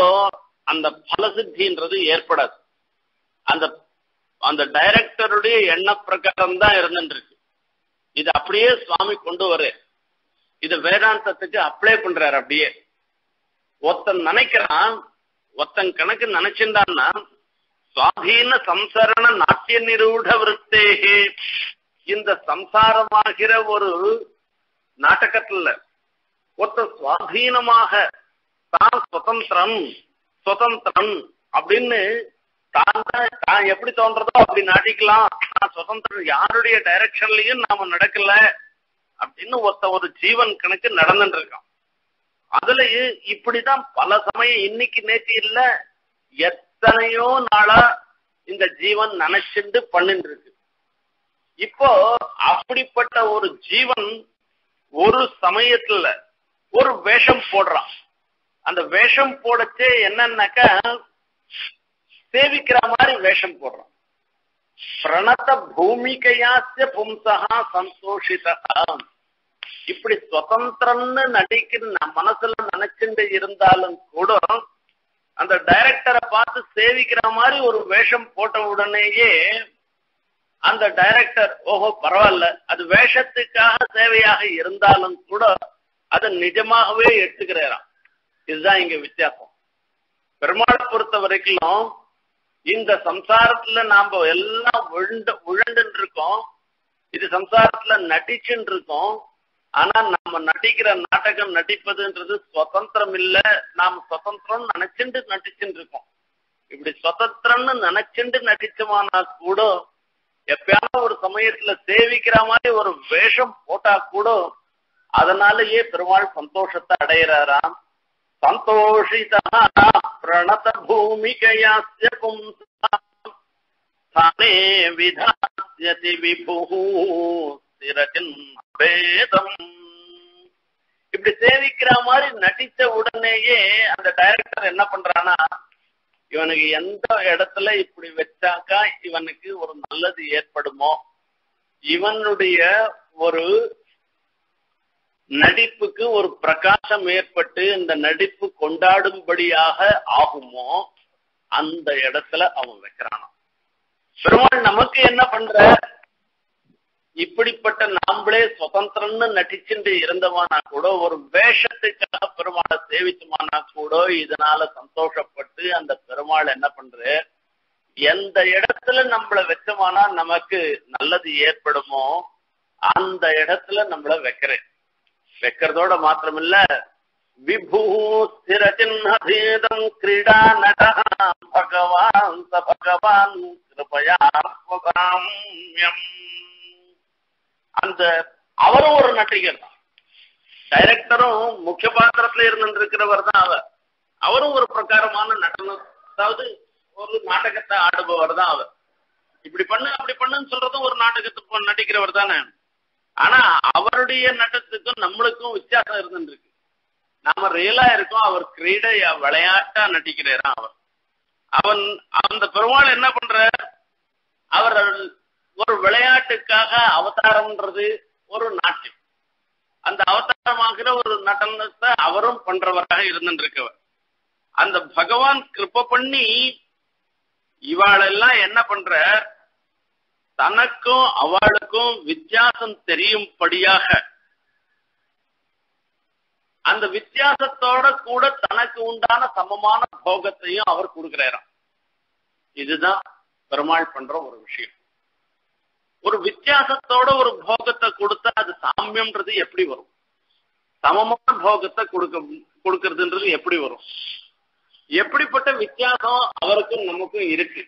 அந்த பலசித்தின்றது ஏற்படாது அந்த அந்த டைரக்டருடைய எண்ண பிரகாரம் தான் இருந்துட்டிருக்கு இது அப்படியே சுவாமி கொண்டு வரே இது வேதாந்தத்துக்கு அப்ளை பண்றார் அப்படியே ஒத்தன் நினைக்கிறான் ஒத்தன் கணக்கு நினைச்சின்றான்னா சுவாதீன சம்சரண நாட்டிய நிரூட விருத்தேகே, இந்த சம்சாரமாகிற ஒரு நாடகத்துல ஒத்த சுவாதீனமாக தான் சுதந்திரம் சுதந்திரம் அப்படின்னு தான் தான் எப்படி தோன்றதோ அப்படி நாட்டிக்கலாம், நான் சுதந்திரம் யாருடைய டைரக்ஷன்லயும் நாம நடக்கல அப்படின்னு ஒத்த ஒரு ஜீவன் கணக்கு நடந்துட்டு இருக்கான். அதுல இப்படிதான் பல சமயம் இன்னைக்கு நேற்று இல்ல எத்தனையோ நாளா இந்த ஜீவன் நினைச்சுண்டு பண்ணிட்டு இருக்கு. இப்போ அப்படிப்பட்ட ஒரு ஜீவன் ஒரு சமயத்துல ஒரு வேஷம் போடுறான். அந்த வேஷம் போடச்சே என்னன்னாக்க சேவிக்கிற மாதிரி வேஷம் போடுறான். பிரணத பூமிகையாசிய பும்சகா சந்தோஷிதா, இப்படி சுதந்திரம்னு நடிக்க மனசுல நினைச்சுட்டு இருந்தாலும் கூட அந்த டைரக்டரை பார்த்து சேவிக்கிற மாதிரி ஒரு வேஷம் போட்ட உடனேயே அந்த டைரக்டர் ஓஹோ பரவாயில்ல, அது வேஷத்துக்காக சேவையாக இருந்தாலும் கூட அதை நிஜமாகவே எடுத்துக்கிறாராம். இதுதான் இங்க வித்தியாசம். பெருமாள் பொறுத்த வரைக்கும் இந்த சம்சாரத்துல நாம எல்லாம் உழண்டுன்னு இருக்கோம், இது சம்சாரத்துல நடிச்சுன்னு இருக்கோம். ஆனா நம்ம நடிக்கிற நாடகம் நடிப்பதுன்றது சுதந்திரம் இல்ல, நாம் சுதந்திரம் நினைச்சுண்டு நடிச்சுட்டு இருக்கோம். இப்படி சுதந்திரம்னு நினைச்சுண்டு நடிச்சோம்னா கூட எப்பயாவது ஒரு சமயத்துல சேவிக்கிற மாதிரி ஒரு வேஷம் போட்டா கூட அதனாலயே பெருமாள் சந்தோஷத்தை அடையிறாராம். சந்தோஷிதா பிரணத பூமிகையாஸ்ய பும்சாமே விதாஸ்யதி விபு சிரஜன் வேதம். இப்படி சேவிக்கிற மாதிரி நடித்த உடனேயே அந்த டைரக்டர் என்ன பண்றானா, இவனுக்கு எந்த இடத்துல இப்படி வச்சாக்கா இவனுக்கு ஒரு நல்லது ஏற்படுமோ, இவனுடைய ஒரு நடிப்புக்கு ஒரு பிரகாசம் ஏற்பட்டு இந்த நடிப்பு கொண்டாடும்படியாக ஆகுமோ, அந்த இடத்துல அவன் வைக்கிறானா. பெருமாள் நமக்கு என்ன பண்ற, இப்படிப்பட்ட நாம்ளே சுதந்திரம்னு நடிச்சுட்டு இருந்தவானா கூட ஒரு வேஷத்துக்காக பெருமாளை சேவிச்சுமானா கூட இதனால சந்தோஷப்பட்டு அந்த பெருமாள் என்ன பண்ற, எந்த இடத்துல நம்மள வச்சோமானா நமக்கு நல்லது ஏற்படுமோ அந்த இடத்துல நம்மள வைக்கிறேன். வைக்கிறதோட மாத்திரமில்ல விபூ ஸ்திர சின்ன பேதம் கிரீடா நடா பகவான் ச பகவான் கிருபயாத்மகாம்யம். அந்த அவரும் ஒரு நடிகர் தான், டைரக்டரும் முக்கிய பாத்திரத்துல இருந்திருக்கிறவர் தான் அவர். அவரும் ஒரு பிரகாரமான நடனம், அதாவது ஒரு நாடகத்தை ஆடுபவர் தான் அவர். இப்படி பண்ணு அப்படி பண்ணுன்னு சொல்றதும் ஒரு நாடகத்துக்கு நடிக்கிறவர் தானே. ஆனா அவருடைய நட்டத்துக்கும் நம்மளுக்கும் வித்தியாசம் இருந்துருக்கு. நாம ரியலா இருக்கோம், அவர் கிரீட விளையாட்டா நடிக்கிறா அவர். அவன் அந்த பெருமாள் என்ன பண்ற, அவர் ஒரு விளையாட்டுக்காக அவதாரம்ன்றது ஒரு நாட்டியம், அந்த அவதாரமாகிற ஒரு நடனத்தை அவரும் பண்றவராக இருந்துருக்கவர். அந்த பகவான் கிருபை பண்ணி இவாளெல்லாம் என்ன பண்ற, தனக்கும் அவளுக்கும் வித்தியாசம் தெரியும்படியாக அந்த வித்தியாசத்தோட கூட தனக்கு உண்டான சமமான போகத்தையும் அவர் கொடுக்கிறாராம். இதுதான் பெருமாள் பண்ற ஒரு விஷயம். ஒரு வித்தியாசத்தோட ஒரு போகத்தை கொடுத்தா அது சாமியம்ன்றது எப்படி வரும், சமமான போகத்தை கொடுக்கறதுன்றது எப்படி வரும், எப்படிப்பட்ட வித்தியாசம் அவருக்கும் நமக்கும் இருக்கு.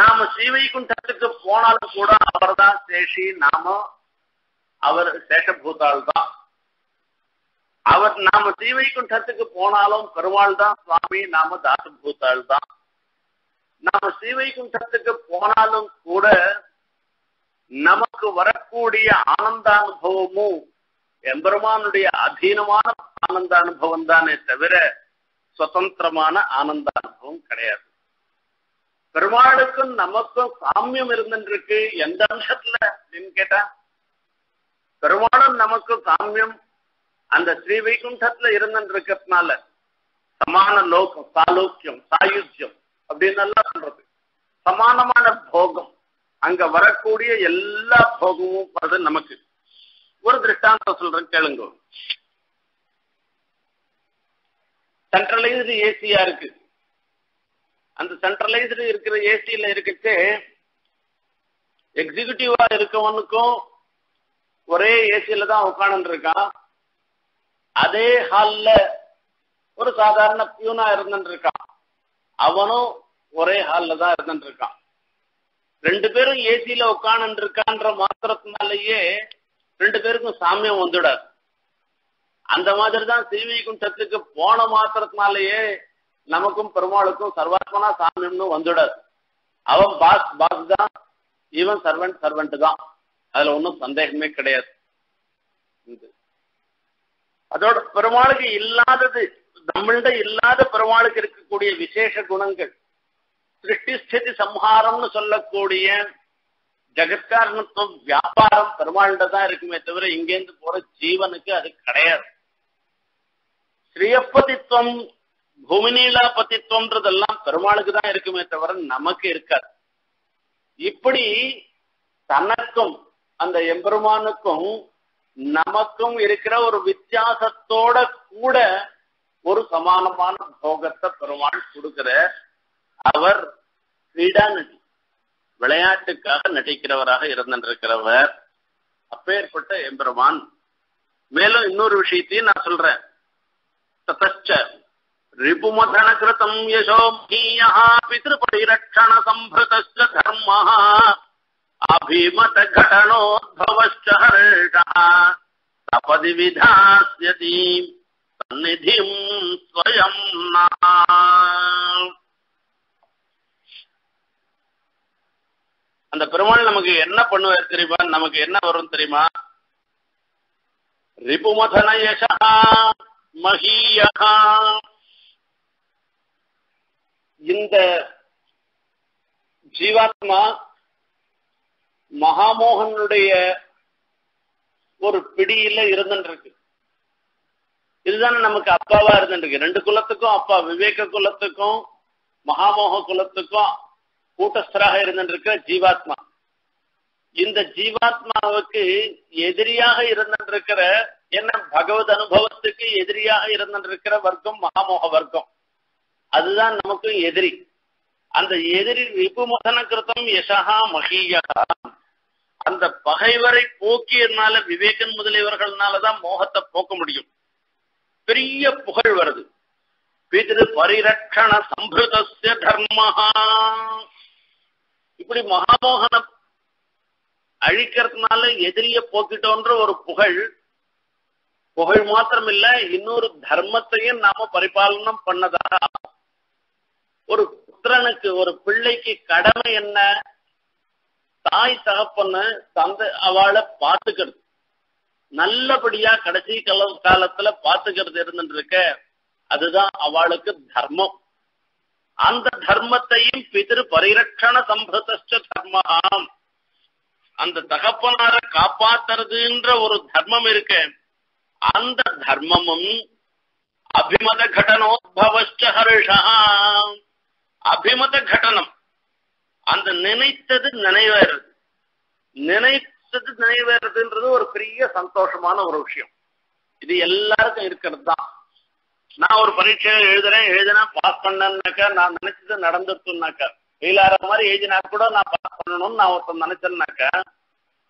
நாம ஸ்ரீவைகுண்டத்துக்கு போனாலும் கூட அவர் தான் சேஷி, நாம அவர் சேஷபூதாள் தான் அவர். நாம ஸ்ரீவைகுண்டத்துக்கு போனாலும் பெருமாள் தான் சுவாமி, நாம தாசபூதாள் தான். நாம ஸ்ரீவைகுண்டத்துக்கு போனாலும் கூட நமக்கு வரக்கூடிய ஆனந்தானுபவமும் எம்பெருமானுடைய அதீனமான ஆனந்தானுபவம் தானே தவிர சுதந்திரமான ஆனந்தானுபவம் கிடையாது. பெருமாளுக்கும் நமக்கும் சாமியம் இருந்துருக்கு எந்த அம்சத்துல அப்படின்னு கேட்டா, பெருமாளும் நமக்கும் சாமியம் அந்த ஸ்ரீவைகுண்டத்துல இருந்துருக்கிறதுனால சமான லோகம் சாலோக்கியம் சாயுஜ்யம் அப்படின்னு சொல்றது, சமானமான போகம். அங்க வரக்கூடிய எல்லா போகமும் வருது நமக்கு. ஒரு திருஷ்டாந்தம் சொல்றேன் கேளுங்க. சென்ட்ரலைஸ்டு ஏசியா இருக்கு, And the centralized AC Larikate Executive Irkavanko Vore AC Lada Hokan Rika Ade Halla or Sadana Puna Irandrika Avano Vore Hallada Irandrika Rendeper AC Lokan and Rikandra Matrat Malaye Rendeper Sami Wondura and the Madradan CV Kuntatik Pona Matrat Malaye. Namakum Paramakum Sarvatmana Samimno Vandudas. Our Basda, even servant da. Alone Sunday make a day. Adot Paramalaki Illa the Damilda Illa the Paramalik Kudi Vishesha Gunank. Tritis Samharam Sola Kodian Jagatarn of Vyaparam Paramal Dazar Ingan for a Jivanaka Kader. Sriapatitum Huminila Patitom to the Lam Permalagada Irkumetavar Namakirkat. Ipudi Tanakum and the Empermanakum Namakum Irikra or Vichasa Toda Kuda Ur Samanapan Hogata Perman Sudukare our Fredanity Velayataka Natikravara Iran Rekraver a pair for the Emperman Melo Nurushiti Nasulra Tapascha. Ripumadana Kratam Yashom Kiyaha Pitrupairachana Sambratascha Dharmaha Abhimata Katano Bhavasharta Tapadividhasyati Sannidhim Swayamna. And the Perumal Namagirna Panu Ertriba Namagirna Varuntrima Ripumadana Yashaha Mahiyaha. In the Jivatma Mahamohanudaya or Pidila Iranandrak Iran Namakapa and Kulatako, Apa Viveka Kulatako, Mahamoha Kulatako, Utasraha Iranandrika, Jivatma. In the Jivatma Yedriya Iranandrikara, Yen Bhagavadan Bhavastiki, Yedriya Iranandrikara, Varkum, Mahamoha Varkum. Adhan Namaku Yedri. And the Yedri Ripumatanakratam Yeshaha Mahiyaha. And the Pahavari Poki and Nala Vivekan Mudalever Nalada Mohata Pokomodium. Priya Puhavardu. Peter Pariratana Sambhuta Sedharmaha. You put Mahamohana Adikartnala Yedri a Pokitondra or Puhel. Puhel Matar Mila, Hinur Dharmatayan Nama Paripalanam Panada. ஒரு புத்திரனுக்கு ஒரு பிள்ளைக்கு கடமை என்ன தாய் தகப்பன தந்தை அவளை பாத்துக்கிறது நல்லபடியா கடைசி காலத்துல பாத்துக்கிறது இருந்திருக்க அதுதான் அவளுக்கு தர்மம் அந்த தர்மத்தையும் பிதிரு பரிரட்சண சம்பதஸ்ச தர்மம் அந்த தகப்பனார காப்பாத்துறதுன்ற ஒரு தர்மம் இருக்கு அந்த தர்மமும் அபிமத கடனோத்பவஸ்ச ஹர்ஷஹா அபிமத கட்டணம் அந்த நினைத்தது நினைவேறதுன்றது ஒரு பெரிய சந்தோஷமான ஒரு விஷயம் இது எல்லாருக்கும் இருக்குது தான் நான் ஒரு பரீட்சை எழுதுனா பாஸ் பண்ணேன்னாக்க நான் நினைச்சது நடந்துதுன்னாக்க எல்லார மாதிரி ஏஜினா கூட நான் பாஸ் பண்ணனும் நான் ஒரு நினைச்சேன்னாக்க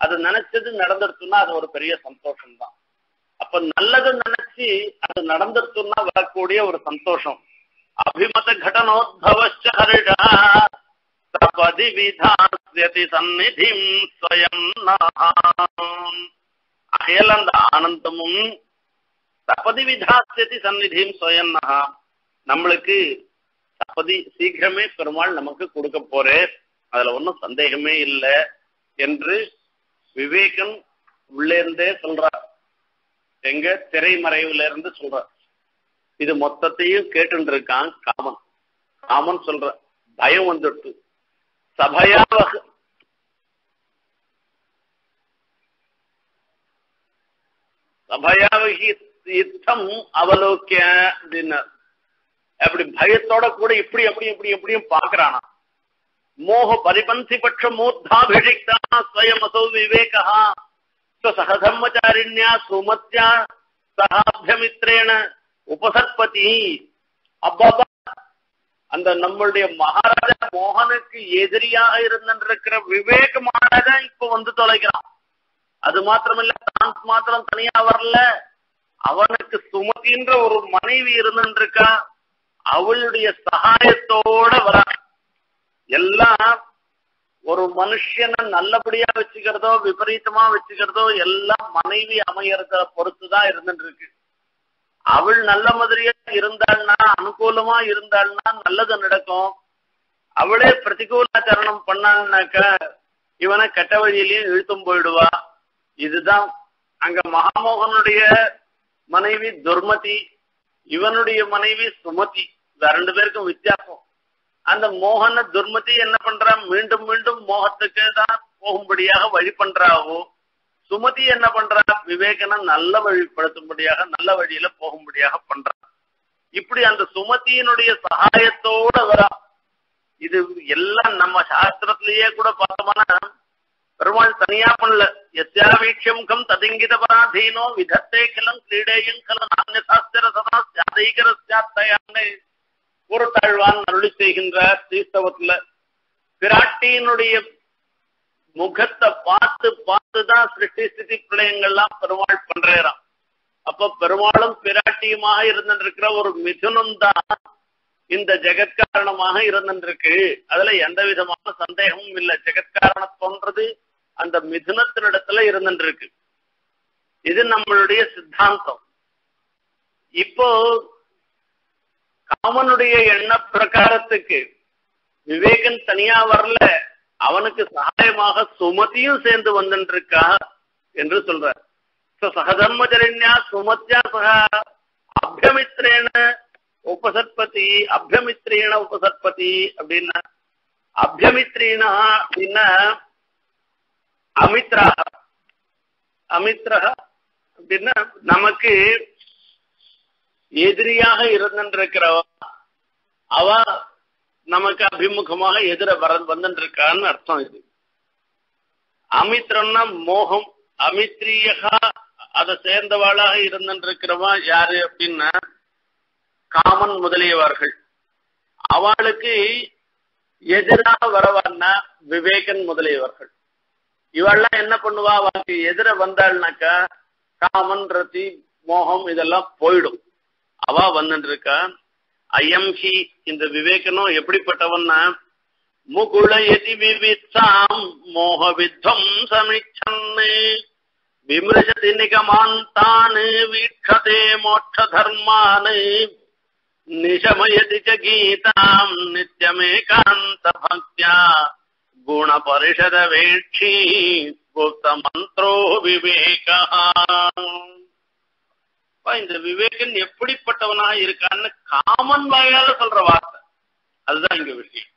அது நினைச்சது நடந்துதுன்னா அது ஒரு பெரிய சந்தோஷம் தான் அப்ப நல்லது நினைச்சி அது நடந்துதுன்னா வரக்கூடிய ஒரு சந்தோஷம் Abhimata Ghatanodhavascha Harita Tapadividhasyati Sannidhim Swayamnaham Ahyalanda Anantamum Tapadividhasyati Sannidhim Swayamnaham Namalukku Tapadi Sigrame Perumal Namakku Kudukka Pore Adhula Onnum Sandehame Illa Endru Vivekam Ullernde Solrar Enga Thirai Maraivula Irundhu Solrar இது மொத்தத்தையும் கேட்டுண்டிருக்கான் common common சொல்ற பயம் வந்துட்டு சபையா சபையாவகி யுத்தம் அவலோக்கிய அப்படின்னு அப்படி பயத்தோட கூட இப்படியும் பாக்குறானா மோக பரிபந்தி பட்ச மூர்த்தாபிஷிக்தா ஸ்வயம் அசௌ விவேகஹா சஹதம்மச்சாரிண்யா சுமத்யா சஹாப்யமித்ரேண Upasatpati, Ababa, அந்த நம்மளுடைய மகாராஜா மோகனுக்கு எதிரியாக இருந்திருக்கிற விவேக மகாராஜா இப்ப வந்து தொலைக்கிறான். அது மாத்திரமில்ல, தான் மாத்திரம் தனியா வரல, அவனுக்கு சுமதின்ற ஒரு மனைவி இருந்திருக்கா, அவளுடைய சகாயத்தோட வர. எல்லாம் ஒரு மனுஷனை நல்லபடியா வச்சுக்கிறதோ விபரீதமா வச்சுக்கிறதோ எல்லாம் மனைவி அமையறத பொறுத்துதான் இருந்துட்டு இருக்கு. அவள் நல்ல மாதிரியா இருந்தாள்னா, அனுகூலமா இருந்தாள்னா நல்லது நடக்கும். அவளே பிரதிகூலாச்சரணம் பண்ணாள்னாக்க இவனை கெட்ட வழியிலையும் இழுத்தும் போயிடுவா. இதுதான் அங்க மகாமோகனுடைய மனைவி துர்மதி, இவனுடைய மனைவி சுமதி. இந்த ரெண்டு பேருக்கும் வித்தியாசம். அந்த மோகன துர்மதி என்ன பண்றா, மீண்டும் மீண்டும் மோகத்துக்கு தான் போகும்படியாக வழி பண்றாவோ. சுமதி என்ன பண்றா, விவேகனை நல்ல வழிபடுத்தும்படியாக நல்ல வழியில போகும்படியாக பண்றா. இப்படி அந்த சுமதியினுடைய சகாயத்தோட வரா. இது எல்லாம் நம்ம சாஸ்திரத்திலேயே கூட பார்த்தோம்னா பெருமாள் தனியா பண்ணல. எஸ்யாவீட்சம்கம் ததிங்கித பராதீனோ விதத்தே கிளம் கிரீடேயும் கல நானிய சாஸ்திர சதா சாதைகரஸ்யாத்தையான்னு ஒரு தாழ்வான் அருளி செய்கின்ற ஸ்ரீஸ்தவத்துல பிராட்டியினுடைய முகத்தை பார்த்து பார்த்துதான் சிருஷ்டி ஸ்திதி பிரளயங்கள்லாம் பெருமாள் பண்றாராம். அப்ப பெருமாளும் பிராட்டியுமாக இருந்திருக்கிற ஒரு மிதுனம் தான் இந்த ஜெகத்காரணமாக இருந்திருக்கு. அதுல எந்த விதமான சந்தேகமும் இல்லை. ஜெகத்காரணம் தோன்றது அந்த மிதுனத்தினிடத்துல இருந்துருக்கு. இது நம்மளுடைய சித்தாந்தம். இப்போ காமனுடைய எண்ண பிரகாரத்துக்கு விவேகன் தனியா வரல, அவனுக்கு சகாயமாக சுமதியும் சேர்ந்து வந்துருக்கா என்று சொல்றார். சகதர்மச்சரண்யா சுமத்யா சகா அபியமித்ரேன உபசற்பதி அபியமித்ரேன உபசற்பதி அப்படின்னா, அபியமித்ரீனா அப்படின்னா அமித்ரா, அமித்ரா அப்படின்னா நமக்கு எதிரியாக இருந்திருக்கிறவ அவ நமக்கு அபிமுகமாக எதிர வந்துருக்கான்னு அர்த்தம். இது அமித்ரன்னா மோகம், அமித்ரியகா அதை சேர்ந்தவாளாக இருந்திருக்கிறவா யாரு அப்படின்னா காமன் முதலியவர்கள். அவளுக்கு எதிராக வரவான்னா விவேகன் முதலியவர்கள். இவெல்லாம் என்ன பண்ணுவா, அவளுக்கு எதிர வந்தாள்னாக்கா காமன் ரதி மோகம் இதெல்லாம் போயிடும். அவா வந்துருக்கா. ஐயம் ஹி இந்த விவேகனும் எப்படிப்பட்டவன்னா, முகுலயதி விவித்சாம் மோக வித்வம் சமிச்சன்னு விமிருஷதி நிகமாந்தானு வீட்சதே மோட்ச தர்மானு நிஷமயதி ஜகீதாம் நித்யமேகாந்த பக்தியா குண பரிஷத வேட்சி குப்த மந்த்ரோ விவேகா. இந்த விவேகன் எப்படிப்பட்டவனாக இருக்கான்னு காமன் வாயால சொல்ற வார்த்தை அதுதான் இங்க விஷயம்.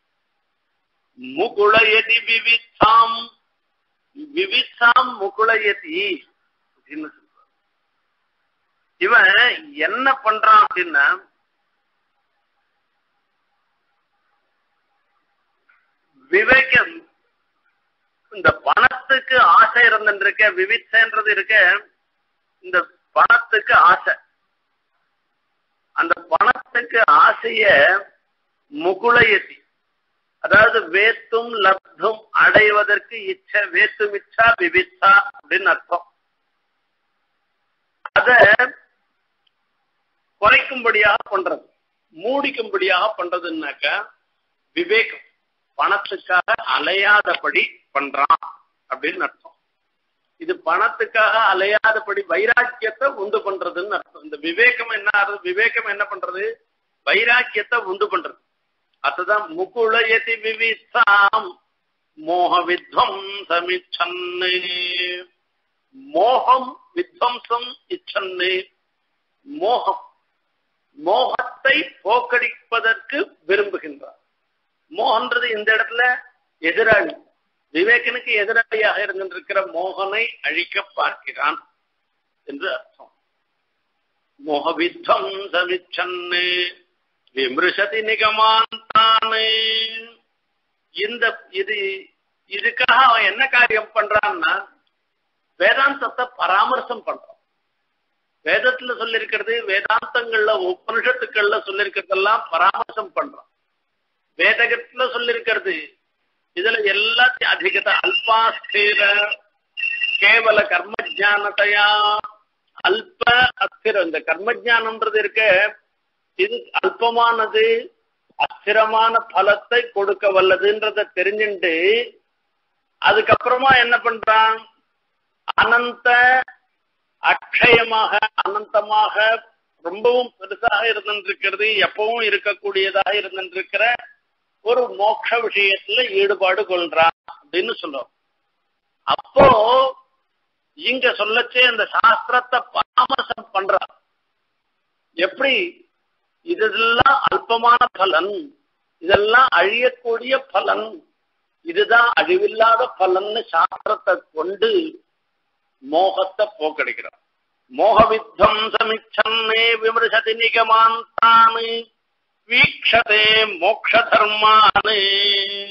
முகுலயதி விவித்தாம், விவித்தாம் முகுலயதி அப்படின்னு சொல்ற. இவன் என்ன பண்றான் அப்படின்னா, விவேகன் இந்த பணத்துக்கு ஆசை இருந்திருக்க, விவிச்சன்றது இருக்க, இந்த பணத்துக்கு ஆசை, அந்த பணத்துக்கு ஆசைய முகுலயதி, அதாவது வேத்தும் லப்தும் அடைவதற்கு இச்ச, வேத்தும் இச்சா விவிச்சா அப்படின்னு அர்த்தம். அத குறைக்கும்படியாக பண்றது, மூடிக்கும்படியாக பண்றதுன்னாக்க விவேகம் பணத்துக்காக அலையாதபடி பண்றான் அப்படின்னு அர்த்தம். இது பணத்துக்காக அலையாதபடி வைராக்கியத்தை உண்டு பண்றதுன்னு அர்த்தம். இந்த விவேகம் என்ன ஆகுது, விவேகம் என்ன பண்றது, வைராக்கியத்தை உண்டு பண்றது. அதுதான் முகுலயதி விவித்தாம் மோக வித்வம் சமிச்சன்னு, மோகம் வித்வம்சம் இச்சன்னு, மோகம் மோகத்தை போக்கடிப்பதற்கு விரும்புகின்றார். மோகன்றது இந்த இடத்துல எதிராளி, விவேகனுக்கு எதிராளியாக இருந்திருக்கிற மோகனை அழிக்க பார்க்கிறான் என்று அர்த்தம். மோகவித்வம் சமிச்சன்னு விமிருஷதி நிகமாந்தானே. இந்த இதுக்காக அவன் என்ன காரியம் பண்றான்னா வேதாந்தத்தை பராமர்சம் பண்றான். வேதத்துல சொல்லிருக்கிறது, வேதாந்தங்கள்ல உபனிஷத்துக்கள்ல சொல்லிருக்கிறதெல்லாம் பராமர்சம் பண்றான். Vedagathla Sullikardi is a Yella Adhikata Alpa Stira Kavala Karmajanataya Alpa Astiran, the Karmajan under their care is Alpamana day, Astiramana Palasai Koduka Valadindra the Terinian day, Adakaprama and Napandra Ananta Akshayamaha Anantamaha. Rumbum Irkari, Yapon Irka Kudia than Rikra, or Moksha Yed Badugoldra, Dinusulo. Apo Yinka Solache and the Sastrata Pamas and Pandra. Yapri is La Alpamana Palan, is La Ariat Kodia Palan, Idida Adivilla Palan Sastrata Kundi Mohata Pokadigra. Mohavidham Samichane Vimrishati Nigamantani Vikshate Moksha Dharmane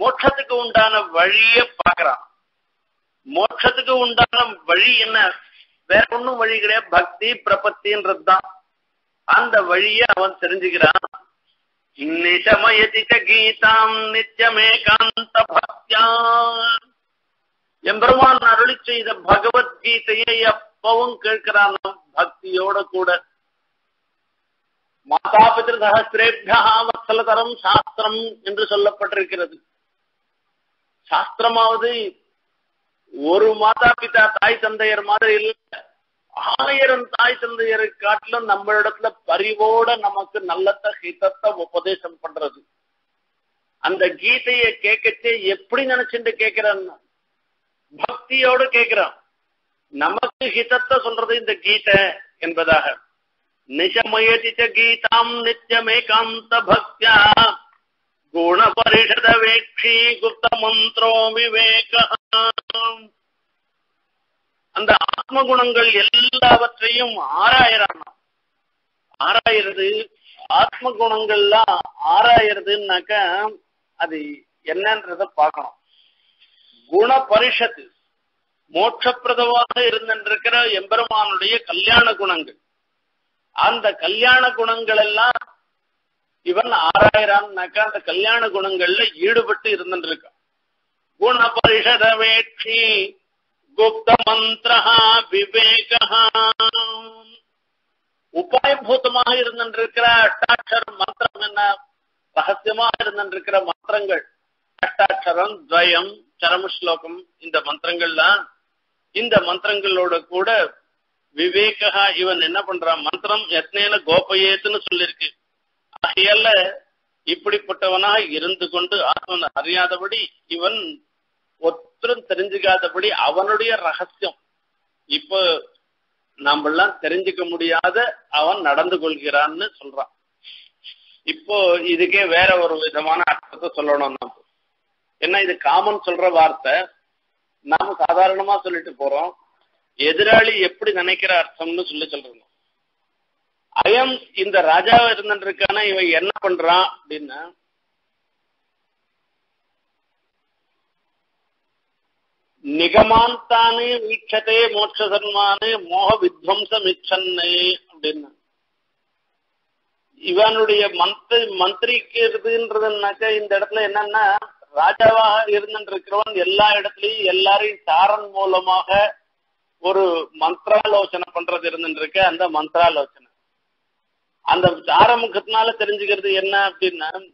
Mokshatikundana Vari Pakra Mokshatikundana Vari enough. There are no very great Bhakti, Prapati and Radha and the Varia on Serendigra Nishamayatika Gitam Nithyamekanta Bhaktya Yembraman Naralichi the Bhagavad Gita. Pavan Kirkaranam Bhakti Yoda Kuda Mata Pitra Sahasrebhya Vatsalataram Shastram Indra Sallapatrikirati Shastramavadi Oru Mata Pita Thai Tandayar Mother Ill Higher and Thai Tandayar Katla numbered up the Parivoda Namaka Nalata Hitata Vopadesam Padrazi and the Gita Kekate Yeprinanachin the Kekaran Bhakti Yoda Kekra. Namaki Hitata Sundra in the Gita in Badaha Nishamayatita Gitam Nityamekam Tabhakya Guna Parishada Vekshi Gupta Mantro Viveka and the Atma Gunangal Yella Vatrium Arairana Arairdi Atma Gunangala Arairdin Nakam Adi Yenan Radapaka Guna Parishati. Moksha Pradavata Irnandrakara, Emberman Lay, Kalyana Gunang. And the Kalyana Gunangala, even Arairan Naka, the Kalyana Gunangala, Yudubati Irnandrika. Gunaparisha Vetri, Gupta Mantraha, Vivekaha, Upai Bhutamahir Nandrikra, Tachar Mantramana, Pahasima Irnandrikra Mantrangat, Tacharan, Dayam, Charamushlokam in the Mantrangala. In the Mantrangaloda Koda, Vivekaha even end up under Mantram, Yatnela Gopayatan Sulirki. Ahiala, Iputavana, Yirundakunda, Atman, Arya the body, even Utran Terenjiga the body, Avanodia Rahasyam. Ipa Nambalan, Terenjika Mudiada, Avan Nadanda Gulgiran, Sulra. Ipo Idike, wherever with Amana Solana. In the common Sulra Vartha, Nam Sadarama Solitiporo, Yedrali Yepri Nanakara, some little. I am in the Raja Vetanandrikana, Yerna Pandra dinner. Nigamantani, Vichate, Mochasanmane, Moha Vidhamsa Michane dinner. Ivanudi a monthly case in Naka in Datla. Rajava Irnandrikavan, Yella Edli, Yellari, Taran Molamaha, or Mantra Lochana Pandra Irnandrika and the Mantra Lochana. And the Taram Katnala Terenjika the Yena Dinam,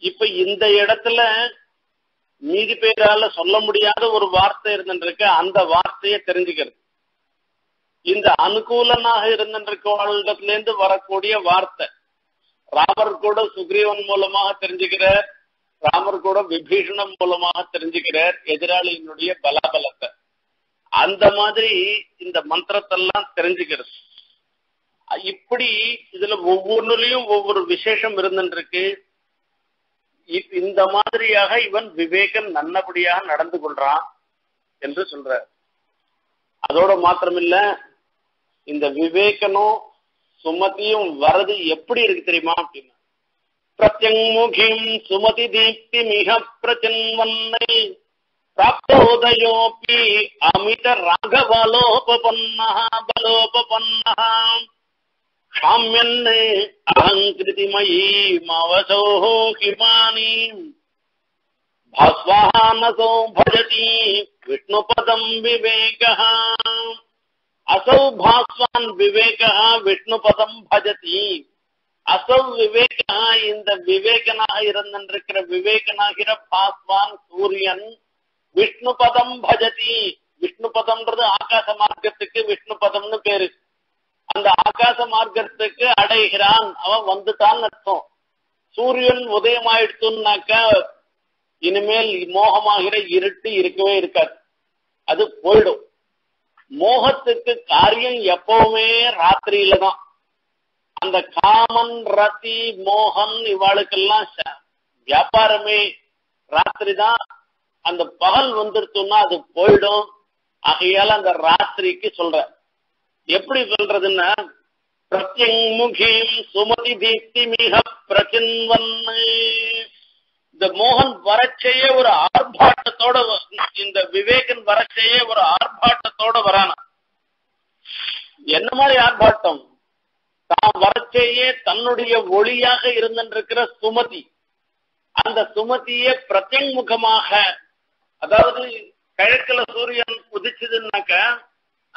Ipa in the Yedatala, Nidipedala, Solomudiada, or Varta Irnandrika, and the Varta Terenjika. In the Anukulana Irnandrikal, the Lend Varakodia Varta, Rabar Koda Sugrivan Molamaha Terenjika. Ramar Goda Vibhishanam Polamaha Terenjikar, Edrali Nudia Balabalata. And the Madri in the Mantra Talan Terenjikars. Ipudi is a Vuvunulium over Vishesham Virandrike. If in the Madriaha even Vivekan Nanapudia, Nadandagulra, in the Sundra Adoda Matramilla in the Vivekano Sumatium Varadi Yapudi Rimatina. Pratyangmukhim sumati deepti miha prachanvannai Praptodayopi amita raghava lopapannaha balopapannaha Kamyane Ahankriti Mayi Mavaso Himani Bhasvahanaso Bhajati Vitnupadam Vivekaha Aso Bhasvan Vivekaha Vitnupadam Bhajati Aso Vivekaha in the Vivekana Hirandrikra Vivekana Hira Bhasvan Suryan Vitnupadam Bhajati Vitnupadam Akasamargatika Vitnupadam the Paris. And the Akasa Margaretake Aday Hiran, our Vandutan Natso Suryan Udayamai Tunaka Inimel Mohamahira Yiriti Irkuirkat as a Poldo Mohatik Karyan Yapome Ratri Lana and the Kaman Rati Mohan Ivadakalasa Yaparame Ratrida and the Pahal Vandartuna the Poldo Ahial and the Ratri Kisolda. எப்படி சொல்றதுன்னா பிரத்யங்முகீம் சுமதி தீப்தி மிஹ பிரகின்வன்னை இந்த மோகன் வரச்சையே ஒரு ஆர்ப்பாட்டத்தோட இந்த விவேகன் வரச்சையே ஒரு ஆர்ப்பாட்டத்தோட வரானா என்ன மாதிரி ஆர்ப்பாட்டம் தான் வரச்சையே தன்னுடைய ஒளியாக இருந்திருக்கிற சுமதி அந்த சுமதியே பிரத்யங்முகமாக அதாவது கிழக்குல சூரியன் உதிச்சதுன்னாக்க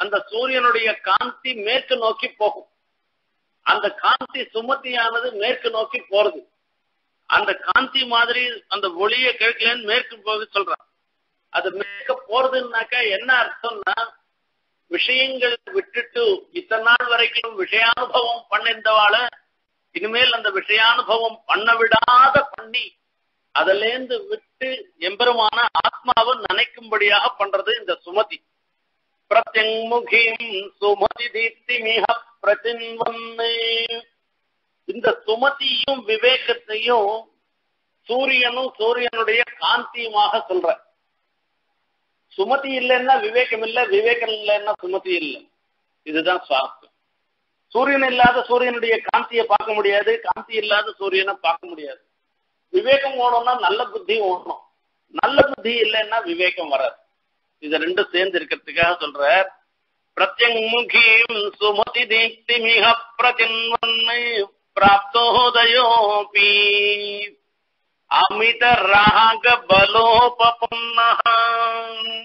அந்த சூரியனுடைய காந்தி மேற்கு நோக்கி போகும் அந்த காந்தி சுமதியானது மேற்கு நோக்கி போறது அந்த காந்தி மாதிரி அந்த ஒளிய கிழக்கிலேன்னு மேற்கு போக சொல்றாங்க அது மேற்க போறதுன்னாக்கா என்ன அர்த்தம்னா விஷயங்களை விட்டுட்டு இத்தனை நாள் வரைக்கும் விஷயானுபவம் பண்ணிருந்தவாள இனிமேல் அந்த விஷயானுபவம் பண்ண விடாத பண்ணி அதிலேந்து விட்டு எம்பெருமான ஆத்மாவை நினைக்கும்படியாக பண்றது இந்த Sumathi Pratyangmukhim Sumati Deeptimiha Pratinvanne. In the Sumatiyum Vivekatayum, Suryanu Suryanudaya Kanti Maha Sulra. Sumati illena Vivekamilla, Vivekanilla Sumati illa. This is the swap. Suryanilla the Suryanudaya Kanti Pakamudia, Kanti illa the Suryana Pakamudia. Vivekam Modona, Nalla Buddhi Ono. Nalla Buddhi illena Vivekam Varas. Is an understand the Katika Soldra Pratyang Mukim, Sumati Diptimi Hap Pratinvan Prapto Dayopi Amita Rahaga Balo Papunahan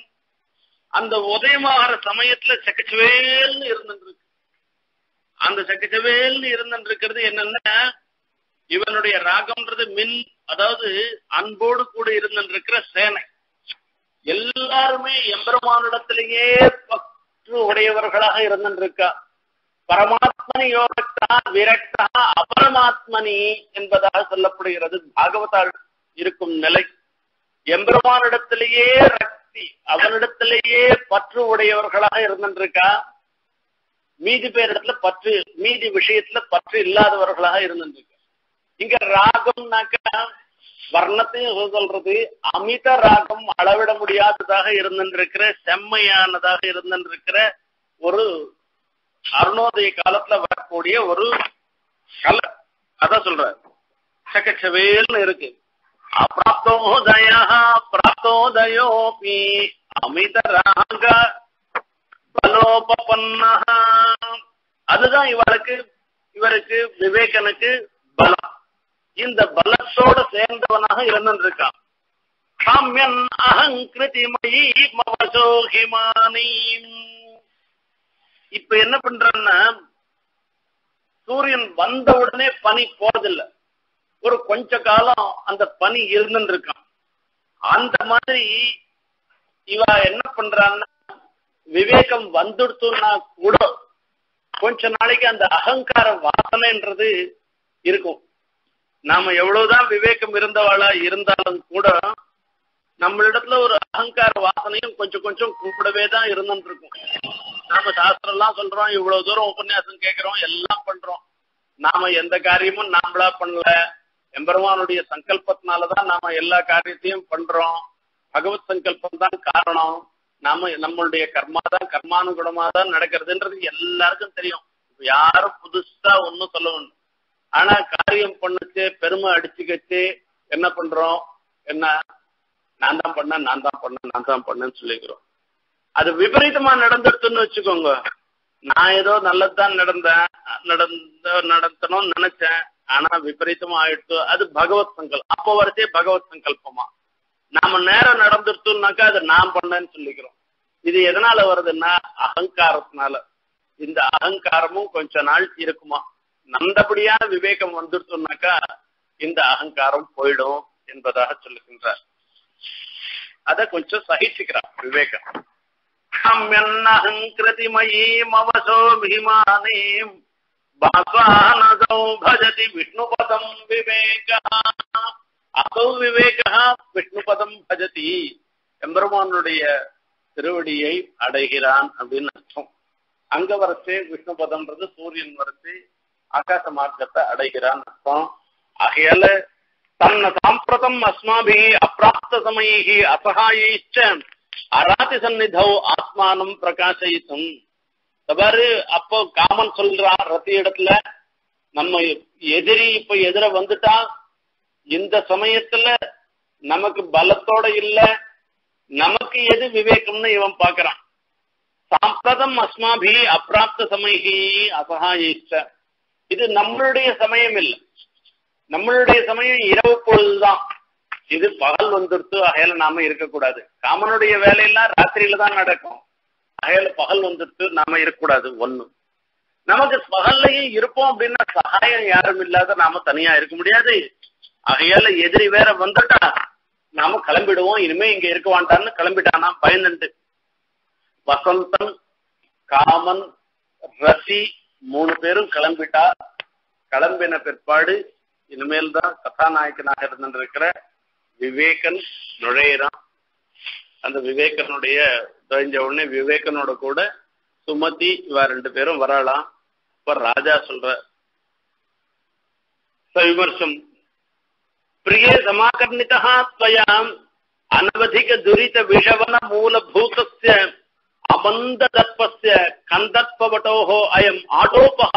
and the Vodemar Samayatla Secretary and the Secretary and Rikari and even a Ragam to the Min Adadi on board could even regress. எல்லாருமே எம்பெருமானிடத்திலேயே பற்று உடையவர்களாக இருந்திருக்கா பரமாத்மனி யோகத்தா விரக்தா அபரமாத்மனி என்பதாக சொல்லப்படுகிறது பாகவதால் இருக்கும் நிலை எம்பெருமானிடத்திலேயே ரக்தி அவனிடத்திலேயே பற்று உடையவர்களாக இருந்திருக்கா மீதி பேரிடத்துல பற்று மீதி விஷயத்துல பற்று இல்லாதவர்களாக இருந்திருக்கா இங்க ராகம்னாக்கா வர்ணத்தையும் சொல்றது அமித ராகம் அளவிட முடியாததாக இருந்திருக்கிற செம்மையானதாக இருந்திருக்கிற ஒரு அருணோதய காலத்துல வரக்கூடிய ஒரு கல அத சொல்ற சகச்சவேல்னு இருக்கு அப்ராப்தோதயா பிராப்தோதயோபி அமித ராக பலோபபன்னா அதுதான் இவருக்கு விவேகனுக்கு பலம் In the Balashoda Sandavanaha Iranandrika. Kamyan Ahankriti Mayi Mavaso Himani. Ipenapandranam Suryan Bandavane Pani Fordilla. Ur Konchakala and the Pani Iranandrika. And the Madri Iva Enapandran Vivekam Vandurtuna Kudo Konchanalika and the Ahankara Vasana and Rade Irko. நாம எவ்வளவுதான் விவேகம் இருந்தவாளா இருந்தாலும் கூட நம்மிடத்துல ஒரு அகங்கார வாசனையும் கொஞ்சம் கொஞ்சம் கூடவே தான் இருந்துருக்கும் நாம சாஸ்திரம் எல்லாம் சொல்றோம் இவ்வளவு தூரம் உபன்யாசம் கேக்குறோம் எல்லாம் பண்றோம் நாம எந்த காரியமும் நாமளா பண்ணல எம்பெருமானுடைய சங்கல்பத்தினால தான் நாம எல்லா காரியத்தையும் பண்றோம் பகவத் சங்கல்பம் தான் காரணம் நாம நம்மளுடைய கர்மா தான் கர்மானுகுணமா தான் நடக்கிறதுன்றது எல்லாருக்கும் தெரியும் யாரும் புதுசா ஒன்னும் சொல்லணும் ஆனா காரியம் பண்ணுச்சு பெருமை அடிச்சுக்கச்சு என்ன பண்றோம் என்ன நான் தான் பண்ணேன்னு சொல்லிக்கிறோம் அது விபரீதமா நடந்துடுதுன்னு வச்சுக்கோங்க நான் ஏதோ நல்லதுதான் நடத்தணும்னு நினைச்சேன், ஆனா விபரீதமா ஆயிடுச்சு. அது பகவத் சங்கல்பம். அப்போ வரதே பகவத் சங்கல்பமா. நாம நேரம் நடந்துருத்தோம்னாக்கா அது நான் பண்ணேன்னு சொல்லிக்கிறோம். இது எதனால வருதுன்னா அகங்காரத்தினால. இந்த அகங்காரமும் கொஞ்ச நாள் இருக்குமா. நல்லபடியான விவேகம் வந்துருத்தோம்னாக்கா இந்த அகங்காரம் போயிடும் என்பதாக சொல்லுகின்றார். அத கொஞ்சம் சகிச்சுக்கிறார் விவேகம். விஷ்ணுபதம் விவேக அசௌ விவேக விஷ்ணுபதம் பஜதி. எம்பெருமானுடைய திருவடியை அடைகிறான் அப்படின்னு அர்த்தம். அங்க வரத்து விஷ்ணுபதம்ன்றது சூரியன் வரத்து ஆகாச மார்க்கத்தை அடைகிறான் அர்த்தம். ஆகையால தன்ன சாம்பிரதம் அஸ்மாபி அப்பிராப்த சமயி அசகாயிச்ச அராதி சந்நிதவ் ஆத்மானம் பிரகாசயித்தும். தவறு அப்போ காமன் சொல்றான் ரத்தி இடத்துல, நம்ம எதிரி இப்ப எதிர வந்துட்டா, இந்த சமயத்துல நமக்கு பலத்தோட இல்ல, நமக்கு எது விவேகம்னு இவன் பாக்குறான். சாம்பிரதம் அஸ்மாபி அப்பிராப்த சமயி அசகாயிச்ச. இது நம்மளுடைய சமயம் இல்லை. நம்மளுடைய சமயம் இரவு பொழுதுதான். இது பகல் வந்துடுத்து. அகையில நாம இருக்கக்கூடாது. காமனுடைய வேலையெல்லாம் ராத்திரியில தான் நடக்கும். அகையில பகல் வந்துடுத்து, நாம இருக்கக்கூடாது. ஒண்ணு, நமக்கு பகல்லையும் இருப்போம் அப்படின்னா சகாயம் யாரும் இல்லாத நாம தனியா இருக்க முடியாது. அகையால எதிரி வேற வந்துட்டா நாம கிளம்பிடுவோம், இனிமே இங்க இருக்க வேண்டான்னு கிளம்பிட்டானா பயந்துண்டு. வசந்தன் காமன் ரசி 3 பேரும் கிளம்பிட்டா, கிளம்பின பிற்பாடு இனிமேல் தான் கதாநாயகனாக இருந்துருக்கிற விவேகன் நுழையறான். அந்த விவேகனுடைய தெரிஞ்ச உடனே விவேகனோட கூட சுமதி இவ 2 பேரும் வரலாம். இப்ப ராஜா சொல்ற விமர்சம், பிரியே சமாகர்ணிதா ஸ்வயம் அனவதிக துரித விஷவன மூலபூதஸ்ய அபந்த தத்பஸ்ய கந்தத்பவட்டோஹோ அயம் ஆடோபஹ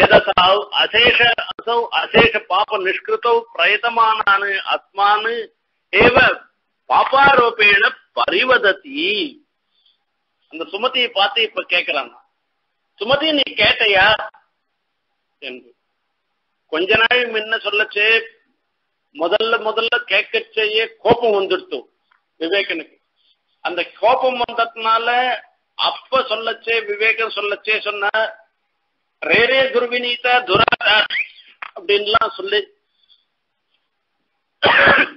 யதசாவ் அசேஷ அசௌ அசேஷ பாப நிஷ்கிருதௌ பிரயதமானான் ஆத்மான் ஏவ பாபாரோபேண பரிவததி. அந்த சுமதியை பார்த்து இப்ப கேட்கிறான், சுமதி நீ கேட்டையா என்று. கொஞ்ச நாள் முன்ன சொல்லச்சே, முதல்ல கேட்கச்சேயே கோபம் வந்துடுத்து விவேகனுக்கு. அந்த கோபம் வந்ததுனால அப்ப சொல்லச்சே விவேகன் சொல்லச்சே சொன்ன ரேரே துர்வினீத துராத அப்படின்லாம் சொல்லி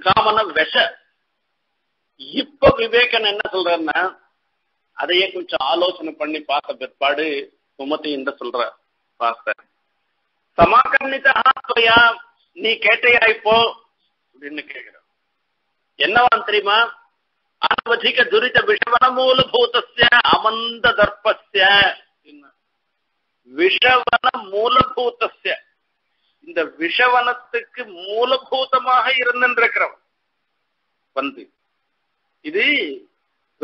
காமன விஷ. இப்ப விவேகன் என்ன சொல்றன்னா அதையே கொஞ்சம் ஆலோசனை பண்ணி பார்த்த பிற்பாடு சுமதி என்ன சொல்ற பார்த்த, சமாகர்ணிதா நீ கேட்டையா இப்போ அப்படின்னு கேக்குற. என்னவான் தெரியுமா, அனவதிக துரித விஷவன மூலபூதஸ்ய அமந்த தர்பஸ்ய விஷவன மூலபூதஸ்ய. இந்த விஷவனத்துக்கு மூலபூதமாக இருந்திருக்கிறவன் வந்து, இது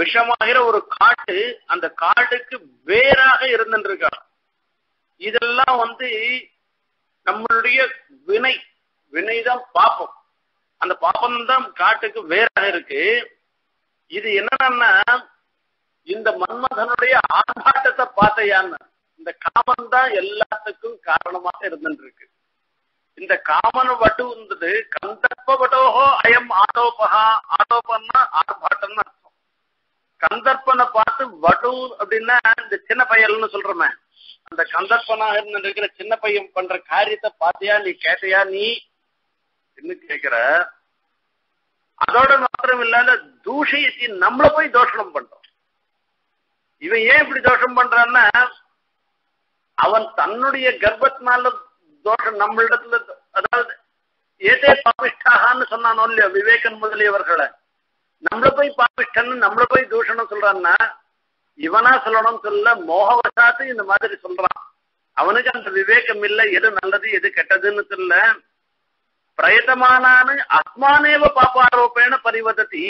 விஷமாகிற ஒரு காட்டு, அந்த காட்டுக்கு வேறாக இருந்திருக்கான். இதெல்லாம் வந்து நம்மளுடைய வினை, வினைதான் பாப்பம். அந்த பாப்பம்தான் காட்டுக்கு வேறாக இருக்கு. இது என்னன்னா இந்த மன்மதனுடைய ஆர்ப்பாட்டத்தை பார்த்தையான்னு, இந்த காமன் தான் எல்லாத்துக்கும் காரணமாக இருந்துருக்கு. இந்த காமன் வட்டு இருந்தது கந்தர்ப்ப வட்டோஹோ அயம் ஆடோபகா. ஆடோபன்னா ஆர்ப்பாட்டம்னு அர்த்தம். கந்தர்ப்பனை பார்த்து வடு அப்படின்னா இந்த சின்ன பையல்னு சொல்றமே, அந்த கந்தர்ப்பனாக இருந்துருக்கிற சின்ன பையன் பண்ற காரியத்தை பார்த்தியா நீ கேட்டையா நீ என்ன கேட்கிற. அதோட மாத்திரம் இல்லாத தூஷயத்தை நம்மள போய் தோஷணம் பண்றோம். இவன் ஏன் இப்படி தோஷம் பண்றான்னா அவன் தன்னுடைய கர்ப்பத்தினால தோஷம் நம்மளிடத்துல, அதாவது ஏதே பாபிஷ்டாகான்னு சொன்னானோ இல்லையோ விவேகன் முதலியவர்களை, நம்மள போய் பாபிஷ்டன்னு நம்மள போய் தூஷணம் சொல்றான்னா இவனா சொல்லணும்னு சொல்ல மோகவசாத்து இந்த மாதிரி சொல்றான். அவனுக்கு அந்த விவேகம் இல்லை, எது நல்லது எது கெட்டதுன்னு சொல்ல. பிரயத்தமானான்னு அஸ்மானேவ பாப்பாரோப்பேன பரிவதத்தி,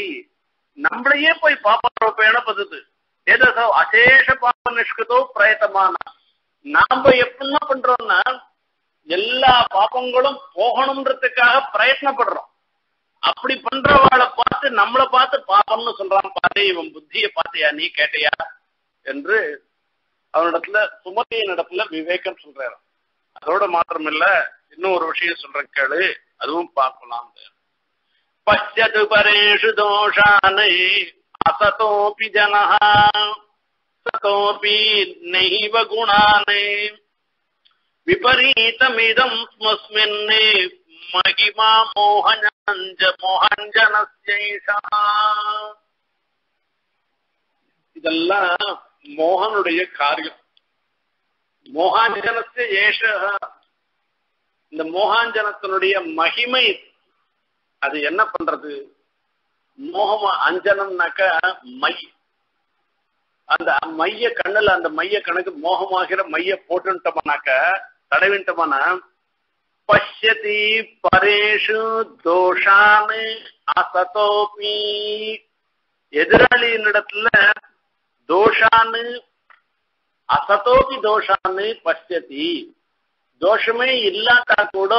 நம்மளையே போய் பாப்பாரோப்பேன பதுது. ஏதோ அசேஷ பாப்ப நிஷ்கிருதோ பிரயத்தமானா, நாம எப்படிலாம் பண்றோம்னா எல்லா பாப்பங்களும் போகணும்ன்றதுக்காக பிரயத்னப்படுறோம். அப்படி பண்றவாளை பார்த்து நம்மளை பார்த்து பாப்பம்னு சொல்றான். பாத்தே இவன் புத்தியை பார்த்தியா நீ கேட்டையா என்று அவனடத்துல சுமதியின் இடத்துல விவேகம் சொல்றாரு. அதோட மாத்திரம் இல்ல இன்னும் ஒரு விஷயம் சொல்ற கேளு, அதுவும் பார்க்கலாம். பச்சது பரேஷு தோஷானை அசதோபி ஜனஹா சதோபி நைவ குணானை விபரீதமிதம் ஸ்மஸ்மின்னே மகிமா மோகஞ்சனஸ்யைஷா. இதெல்லாம் மோகனுடைய காரியம். மோகாஞ்சனத்தை ஏஷ, இந்த மோகாஞ்சனத்தினுடைய மகிமை அது என்ன பண்றது? மோகமா அஞ்சனம்னாக்க மை, அந்த மைய கண்ணில் அந்த மைய கணக்கு மோகமாகிற மைய போட்டுட்டோம்னாக்க தடவிட்டோம்னா பஷ்யதி பரேஷு தோஷானு அசதோபி, எதிராளியினிடத்துல தோஷானு அசதோபி தோஷான்னு பஷ்யதி, தோஷமே இல்லாட்டா கூட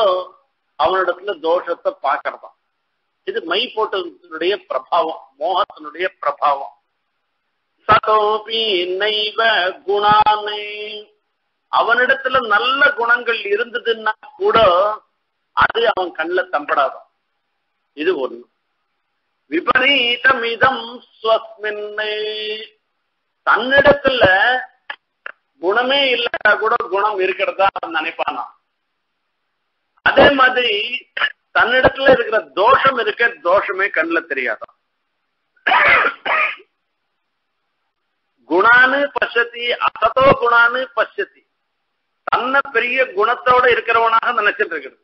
அவனிடத்துல தோஷத்தை பாக்கிறதான். இது மை போட்டத்தினுடைய பிரபாவம், மோகத்தினுடைய பிரபாவம். சதோபி நைவ குணானு, அவனிடத்துல நல்ல குணங்கள் இருந்ததுன்னா கூட அது அவன் கண்ணுல தம்படாதான். இது ஒண்ணு. விபரீதமிதம் ஸ்வஸ்மின்னு, தன்னிடத்துல குணமே இல்லா கூட குணம் இருக்கிறதா நினைப்பானா? அதே மாதிரி தன்னிடத்துல இருக்கிற தோஷம் இருக்க தோஷமே கண்ணுல தெரியாதா? குணானு பசதி அசதோ குணானு பசதி, தன்னை பெரிய குணத்தோட இருக்கிறவனாக நினைச்சிட்டு இருக்கிறது.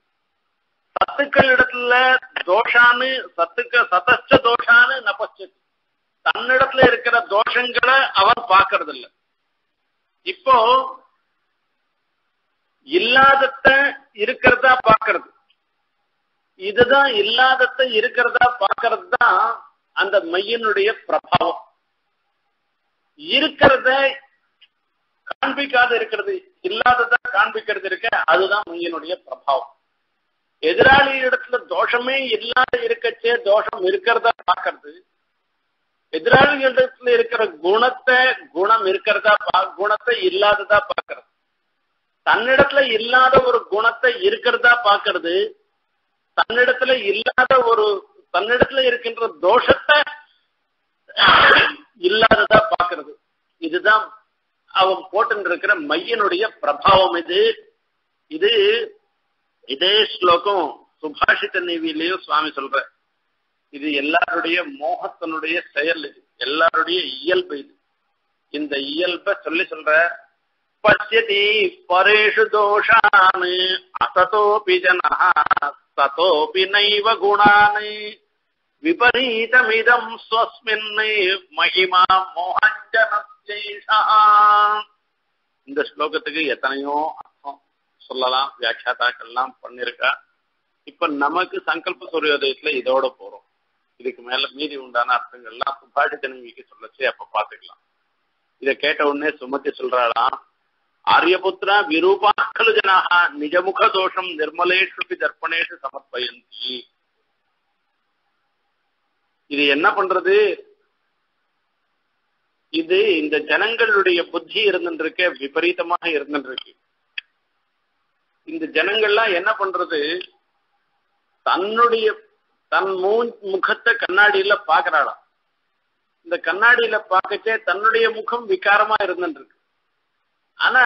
சத்துக்கள் இடத்துல தோஷானு சத்துக்க சதச்ச தோஷானு நபச்சதி, தன்னிடத்துல இருக்கிற தோஷங்களை அவன் பார்க்கறது இல்லை. இப்போ இல்லாதத இருக்கிறதா பார்க்கறது, இதுதான் இல்லாதத இருக்கிறதா பார்க்கறது தான் அந்த மையினுடைய பிரபாவம். இருக்கிறத காண்பிக்காத இருக்கிறது, இல்லாததா காண்பிக்கிறது இருக்க, அதுதான் மையினுடைய பிரபாவம். எதிராளி இடத்துல தோஷமே இல்லாத இருக்கச்சே தோஷம் இருக்கிறதா பார்க்கறது, எதிராளிகளிடத்துல இருக்கிற குணத்தை குணம் இருக்கிறதா குணத்தை இல்லாததா பார்க்கறது, தன்னிடத்துல இல்லாத ஒரு குணத்தை இருக்கிறதா பார்க்கறது, தன்னிடத்துல இல்லாத ஒரு தன்னிடத்துல இருக்கின்ற தோஷத்தை இல்லாததா பார்க்கறது. இதுதான் அவன் போட்டு இருக்கிற மையனுடைய பிரபாவம். இது இது இதே ஸ்லோகம் சுபாஷித நீதியிலையும் சுவாமி சொல்ற. இது எல்லாருடைய மோகத்தினுடைய செயல், இது எல்லாருடைய இயல்பு. இது இந்த இயல்பை சொல்லி சொல்ற. பஷ்யதி பரேஷு தோஷானு அசதோபி ஜனஹ சதோபி நைவ குணானு விபரீதமிதம் ஸ்வஸ்மின்னு மகிமா மோகஞ்சனஸ்யைஷா. இந்த ஸ்லோகத்துக்கு எத்தனையோ அர்த்தம் சொல்லலாம், வியாக்கியாதாக்கள்லாம் பண்ணிருக்கா. இப்ப நமக்கு சங்கல்ப சூரியோதயத்துல இதோட போறோம். இதுக்கு மேல மீதி உண்டான அர்த்தங்கள்லாம் சுபாஷிதனிக்கு சொல்லச்சு அப்ப பாத்துக்கலாம். இத கேட்ட உடனே சுமதி சொல்றாளாம், ஆரியபுத்திரா விரூபாக்கலு ஜனாக நிஜமுக தோஷம் நிர்மலேஷு தர்ப்பணேஷு சமர்ப்பயந்தி. இது என்ன பண்றது? இது இந்த ஜனங்களுடைய புத்தி இருந்துருக்க விபரீதமாக இருந்துருக்கு. இந்த ஜனங்கள்லாம் என்ன பண்றது? தன்னுடைய தன் முகத்தை கண்ணாடியில பாக்குறாளாம். இந்த கண்ணாடியில பாக்கச்சே தன்னுடைய முகம் விகாரமா இருந்துருக்கு. ஆனா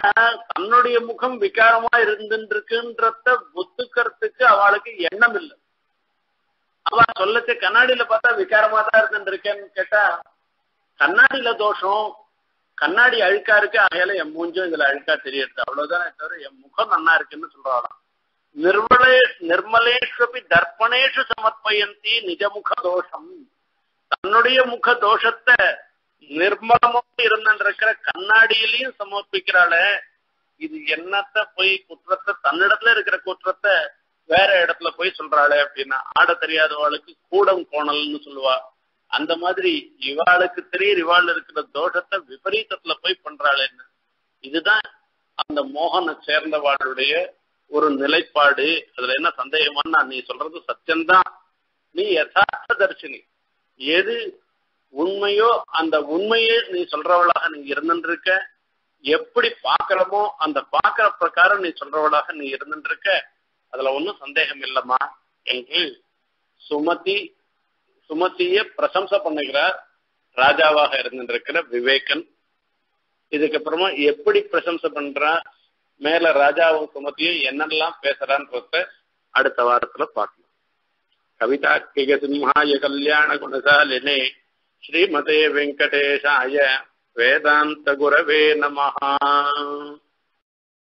தன்னுடைய முகம் விகாரமா இருந்துருக்குன்றத ஒத்துக்கிறதுக்கு அவளுக்கு எண்ணம் இல்லை. அவ சொல்லச்சே கண்ணாடியில பார்த்தா விகாரமா தான் இருந்துருக்கேன்னு கேட்டா, கண்ணாடியில தோஷம், கண்ணாடி அழுக்கா இருக்கு, ஆகையால என் மூஞ்சும் இதுல அழுக்கா தெரியுது, அவ்வளவுதானே தவிர என் முகம் நன்னா இருக்குன்னு சொல்றாளாம். நிர்மலேஷு தர்ப்பணேஷு சமர்ப்பயந்தி நிஜமுக தோஷம், தன்னுடைய முக தோஷத்தை நிர்மலமா இருந்திருக்கிற கண்ணாடியிலையும் சமர்ப்பிக்கிறாள. இது என்னத்த போய் குற்றத்தை, தன்னிடத்துல இருக்கிற குற்றத்தை வேற இடத்துல போய் சொல்றாளே அப்படின்னா, ஆட தெரியாதவாளுக்கு கூடம் கோணல்னு சொல்லுவா. அந்த மாதிரி இவாளுக்கு தெரியுற இவாள் இருக்கிற தோஷத்தை விபரீதத்துல போய் பண்றாளேன்னு. இதுதான் அந்த மோகனை சேர்ந்தவாளுடைய ஒரு நிலைப்பாடு. அதுல என்ன சந்தேகமான? நீ சொல்றது சத்தியம்தான், நீ யதார்த்த தரிசினி, எது உண்மையோ அந்த உண்மையே நீ சொல்றவளாக நீ இருந்திருக்க. எப்படி பாக்கறமோ அந்த பாக்கற பிரகாரம் நீ சொல்றவளாக நீ இருந்துட்டு இருக்க. அதுல ஒன்னும் சந்தேகம் இல்லம்மா என்று சுமதி சுமதியை பிரசம்சை பண்ணுகிறார் ராஜாவாக இருந்துட்டு இருக்கிற விவேகன். இதுக்கப்புறமா எப்படி பிரசம்சை பண்றா, மேல ராஜாவும் சுமதியும் என்னெல்லாம் பேசுறான்னு அடுத்த வாரத்துல பார்க்கலாம். கவிதா கிக சிம்ஹாய கல்யாண குணசாலினே ஸ்ரீமதே வெங்கடேஷாய வேதாந்த குரவே நமஹ.